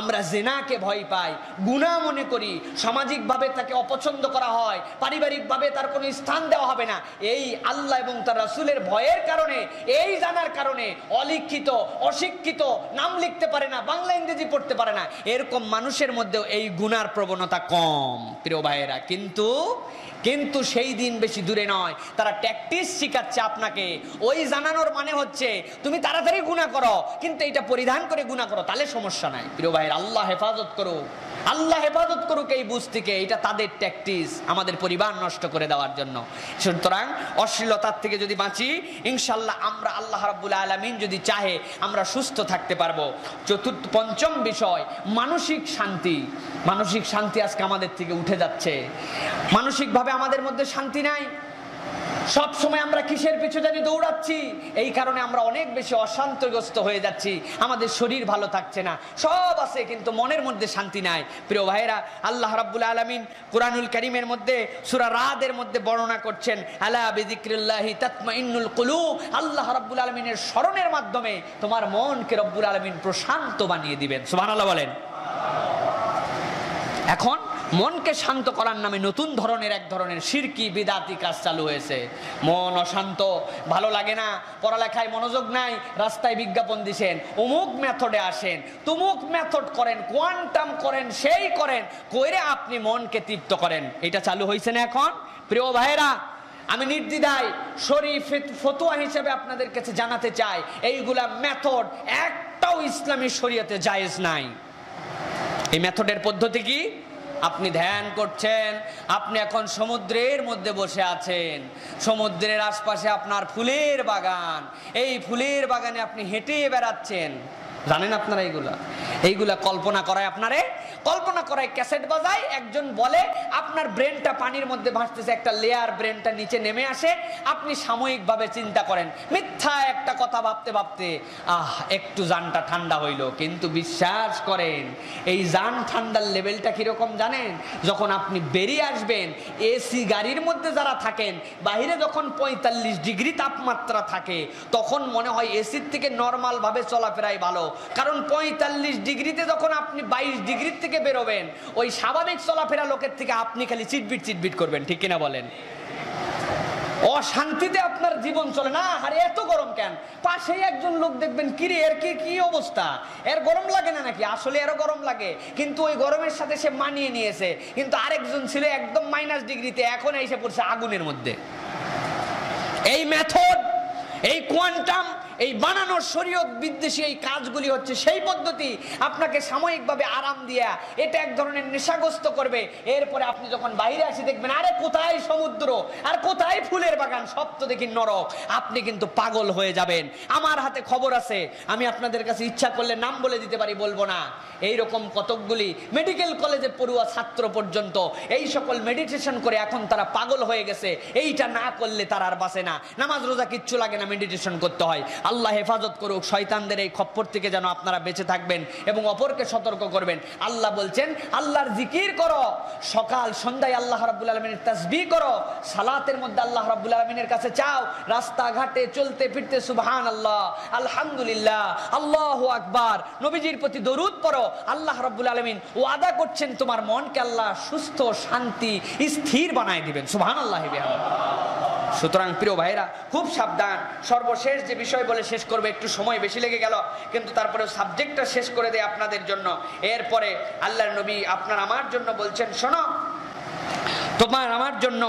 আমরা জিনাকে ভয় পাই, গুনাহ মনে করি, সামাজিকভাবে তাকে অপছন্দ করা হয়, পারিবারিকভাবে তার কোনো স্থান দেওয়া হবে না। এই আল্লাহ এবং তার রাসূলের ভয়ের কারণে, এই জানার কারণে অলিখিত, অশিক্ষিত, নাম লিখতে পারে না, বাংলা ইংরেজি পড়তে পারে না, এরকম মানুষের মধ্যেও এই গুনার প্রবণতা কম। প্রিয় ভাইয়েরা, কিন্তু সেই দিন বেশি দূরে নয়, তারা ট্যাকটিক্স শিখাচ্ছে আপনাকে। ওই জানানোর মানে হচ্ছে তুমি তাড়াতাড়ি গুনাহ করো, কিন্তু এটা পরিধান করে গুনাহ করো, তাহলে সমস্যা নাই। প্রিয় ভাই, আল্লাহ হেফাজত করো, আল্লাহ হেফাজত করুক এই বুঝ থেকে। এটা তাদের ট্যাকটিক্স আমাদের পরিবার নষ্ট করে দেওয়ার জন্য। সুতরাং অশ্লীলতার থেকে যদি বাঁচি ইনশাআল্লাহ আমরা, আল্লাহ রাব্বুল আলামিন যদি চাহে, আমরা সুস্থ থাকতে পারবো। পঞ্চম বিষয় মানসিক শান্তি। মানসিক শান্তি আজকে আমাদের থেকে উঠে যাচ্ছে। মানসিকভাবে আমাদের মধ্যে শান্তি নাই, সব সময় আমরা কিসের পিছনে দৌড়াচ্ছি, এই কারণে আমরা অনেক বেশি অশান্তগ্রস্ত হয়ে যাচ্ছি। আমাদের শরীর ভালো থাকছে না, সব আছে কিন্তু মনের মধ্যে শান্তি নাই। প্রিয় ভাইরা, আল্লাহ রাব্বুল আলামিন কুরআনুল কারীমের মধ্যে সূরা রাদের মধ্যে বর্ণনা করছেন, আলা বিযিক্রিল্লাহি তাতমাইন্নুল কুলুব। আল্লাহ রাব্বুল আলামিনের স্মরণের মাধ্যমে তোমার মনকে রব্বুল আলামিন প্রশান্ত বানিয়ে দিবেন। সুবহানাল্লাহ বলেন। এখন মনকে শান্ত করার নামে নতুন ধরনের এক ধরনের শিরকি বিদাতি কাজ চালু হয়েছে। মন অশান্ত, ভালো লাগে না, পড়ালেখায় মনোযোগ নাই, রাস্তায় বিজ্ঞাপন দিছেন অমুক মেথডে আসেন, তুমুক মেথড করেন, কোয়ান্টাম করেন, সেই করেন, কইরে আপনি মনকে তৃপ্ত করেন। এটা চালু হয়েছে না এখন? প্রিয় ভাইয়েরা, আমি নির্দ্বিধায় শরীফ ফতোয়া হিসেবে আপনাদের কাছে জানাতে চাই, এইগুলা মেথড একটাও ইসলামী শরীয়তে জায়েজ নাই। এই মেথডের পদ্ধতি কি? আপনি ধ্যান করছেন, আপনি এখন সমুদ্রের মধ্যে বসে আছেন, সমুদ্রের আশপাশে আপনার ফুলের বাগান, এই ফুলের বাগানে আপনি হেঁটে বেড়াচ্ছেন। জানেন আপনারা এইগুলা কল্পনা করায়, আপনারে কল্পনা করায় ক্যাসেট বাজায়, একজন বলে, আপনার ব্রেনটা পানির মধ্যে ভাসতেছে, একটা লেয়ার ব্রেনটা নিচে নেমে আসে, আপনি সাময়িকভাবে চিন্তা করেন, মিথ্যা একটা কথা ভাবতে ভাবতে একটু জানটা ঠান্ডা হইল। কিন্তু বিশ্বাস করেন এই জান ঠান্ডার লেভেলটা কিরকম জানেন? যখন আপনি বেরিয়ে আসবেন, এসি গাড়ির মধ্যে যারা থাকেন, বাইরে যখন 45 ডিগ্রি তাপমাত্রা থাকে, তখন মনে হয় এসির থেকে নর্মালভাবে চলাফেরাই ভালো। কারণ 45 ডিগ্রিতে যখন আপনি 22 ডিগ্রির থেকে বেরোবেন, ওই স্বাভাবিক চলাফেরা লোকের থেকে আপনি খালি চিটবিট চিটবিট করবেন, ঠিক কিনা বলেন? অশান্তিতে আপনার জীবন চলে না। আরে এত গরম কেন? পাশে একজন লোক দেখবেন, কিরে এর কি অবস্থা, এর গরম লাগে না নাকি? আসলে এরও গরম লাগে, কিন্তু ওই গরমের সাথে সে মানিয়ে নিয়েছে। কিন্তু আরেকজন ছিল একদম -ডিগ্রিতে, এখন এসে পড়ছে আগুনের মধ্যে। এই মেথড, এই কোয়ান্টাম, এই বানানোর শরীয়ত বিদ্বেষী এই কাজগুলি হচ্ছে সেই পদ্ধতি আপনাকে সাময়িকভাবে আরাম দিয়া এটা এক ধরনের নেশাগ্রস্ত করবে। এরপরে আপনি যখন বাইরে আসি দেখবেন আরে কোথায় সমুদ্র আর কোথায় ফুলের বাগান, সব তো দেখি নরক। আপনি কিন্তু পাগল হয়ে যাবেন। আমার হাতে খবর আছে, আমি আপনাদের কাছে ইচ্ছা করলে নাম বলে দিতে পারি, বলবো না। এইরকম কতকগুলি মেডিকেল কলেজে পড়ুয়া ছাত্র পর্যন্ত এই সকল মেডিটেশন করে এখন তারা পাগল হয়ে গেছে। এইটা না করলে তারা আর বাঁচে না, নামাজ রোজা কিচ্ছু লাগে না, মেডিটেশন করতে হয়। আল্লাহ হেফাজত করুক, শয়তানদের এই খপ্পর থেকে যেন আপনারা বেঁচে থাকবেন এবং অপরকে সতর্ক করবেন। আল্লাহ বলছেন আল্লাহর জিকির করো, সকাল সন্ধ্যায় আল্লাহ রাব্বুল আলামিনের তাসবিহ করো, সালাতের মধ্যে আল্লাহ রাব্বুল আলামিনের কাছে চাও, রাস্তাঘাটে চলতে ফিরতে সুবহানাল্লাহ, আলহামদুলিল্লাহ, আল্লাহু আকবার, নবীজির প্রতি দরুদ পড়ো। আল্লাহ রাব্বুল আলামিন ওয়াদা করছেন তোমার মনকে আল্লাহ সুস্থ শান্তি স্থির বানায় দিবেন, সুবহানাল্লাহ বিহামদিহি। সুতরাং প্রিয় ভাইরা খুব সাবধান। সর্বশেষ যে বিষয় বলে শেষ করবে, একটু সময় বেশি লেগে গেল কিন্তু তারপরে সাবজেক্টটা শেষ করে দেয় আপনাদের জন্য। এরপরে আল্লাহর নবী আপনার আমার জন্য বলছেন, শোনো তোমার আমার জন্য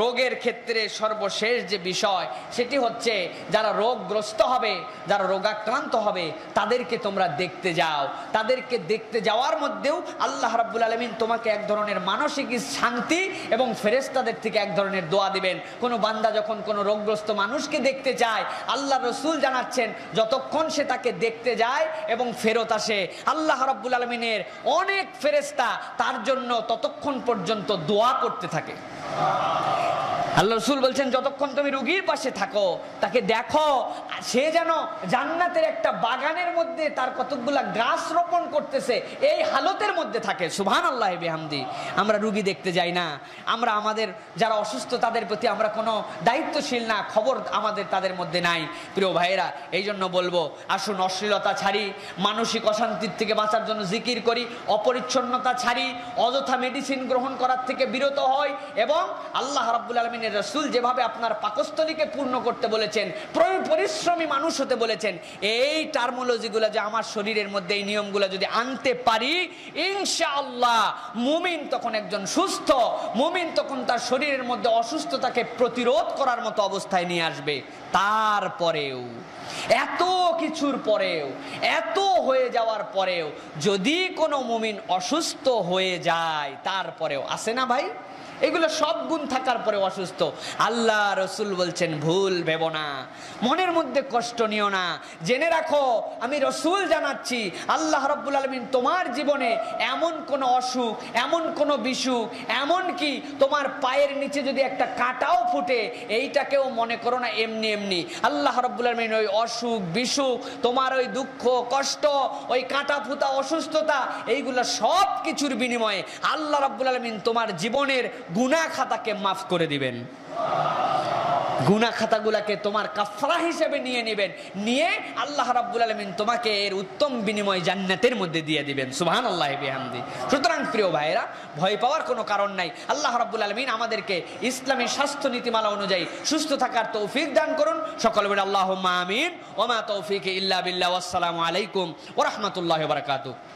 রোগের ক্ষেত্রে সর্বশেষ যে বিষয় সেটি হচ্ছে যারা রোগগ্রস্ত হবে, যারা রোগাক্রান্ত হবে তাদেরকে তোমরা দেখতে যাও। তাদেরকে দেখতে যাওয়ার মধ্যেও আল্লাহ রাব্বুল আলামিন তোমাকে এক ধরনের মানসিক শান্তি এবং ফেরেশতাদের থেকে এক ধরনের দোয়া দিবেন। কোনো বান্দা যখন কোনো রোগগ্রস্ত মানুষকে দেখতে যায়, আল্লাহ রসুল জানাচ্ছেন যতক্ষণ সে তাকে দেখতে যায় এবং ফেরত আসে আল্লাহ রাব্বুল আলামিনের অনেক ফেরেশতা তার জন্য ততক্ষণ পর্যন্ত দোয়া করতে থাকে। আল্লাহ রাসূল বলছেন যতক্ষণ তুমি রোগীর পাশে থাকো, তাকে দেখো, সে যেন জান্নাতের একটা বাগানের মধ্যে তার কতকগুলা গাছ রোপণ করতেছে, এই হালতের মধ্যে থাকে। সুবহানাল্লাহি বিহামদি। আমরা রোগী দেখতে যাই না, আমরা আমাদের যারা অসুস্থ তাদের প্রতি আমরা কোনো দায়িত্বশীল না, খবর আমাদের তাদের মধ্যে নাই। প্রিয় ভাইয়েরা এই জন্য বলবো আসুন অশ্লীলতা ছাড়ি, মানসিক অশান্তির থেকে বাঁচার জন্য জিকির করি, অপরিচ্ছন্নতা ছাড়ি, অযথা মেডিসিন গ্রহণ করার থেকে বিরত হই এবং আল্লাহ রাব্বুল আলামিন রাসূল যেভাবে আপনার পাকস্থলীকে পূর্ণ করতে বলেছেন, পরিশ্রমী মানুষ হতে বলেছেন, এই টার্মোলজিগুলো যে আমার শরীরের মধ্যে এই নিয়মগুলো যদি আনতে পারি ইনশাআল্লাহ মুমিন তখন একজন সুস্থ মুমিন, তখন তার শরীরের মধ্যে অসুস্থতাকে প্রতিরোধ করার মতো অবস্থায় নিয়ে আসবে। তারপরেও এত কিছুর পরেও, এত হয়ে যাওয়ার পরেও যদি কোনো মুমিন অসুস্থ হয়ে যায়, তারপরেও আসে না ভাই, এগুলো সব গুণ থাকার পরে অসুস্থ। আল্লাহ রসুল বলছেন ভুল ভেবো না, মনের মধ্যে কষ্ট নিও না, জেনে রাখো আমি রসুল জানাচ্ছি আল্লাহ রাব্বুল আলামিন তোমার জীবনে এমন কোনো অসুখ, এমন কোনো বিসুখ, এমনকি তোমার পায়ের নিচে যদি একটা কাঁটাও ফুটে এইটাকেও মনে করো না এমনি এমনি। আল্লাহ রাব্বুল আলামিন ওই অসুখ বিসুখ, তোমার ওই দুঃখ কষ্ট, ওই কাঁটা ফুটা অসুস্থতা, এইগুলো সব কিছুর বিনিময়ে আল্লাহ রাব্বুল আলামিন তোমার জীবনের গুনাহ খাতাকে মাফ করে দিবেন, গুনাহ খাতাগুলোকে তোমার কাফফারা হিসেবে নিয়ে নেবেন, নিয়ে আল্লাহ রাব্বুল আলামিন তোমাকে এর উত্তম বিনিময় জান্নাতের মধ্যে দিয়ে দিবেন। সুবহানাল্লাহি বিহামদি। সুতরাং প্রিয় ভাইরা ভয় পাওয়ার কোনো কারণ নাই। আল্লাহ রাব্বুল আলামিন আমাদেরকে ইসলামী স্বাস্থ্য নীতিমালা অনুযায়ী সুস্থ থাকার তৌফিক দান করুন। সকল বলে আল্লাহুম্মা আমিন। ওয়া মা তাওফীকি ইল্লা বিল্লাহ। ওয়াসসালামু আলাইকুম ওয়া রাহমাতুল্লাহি ওয়া বারাকাতুহু।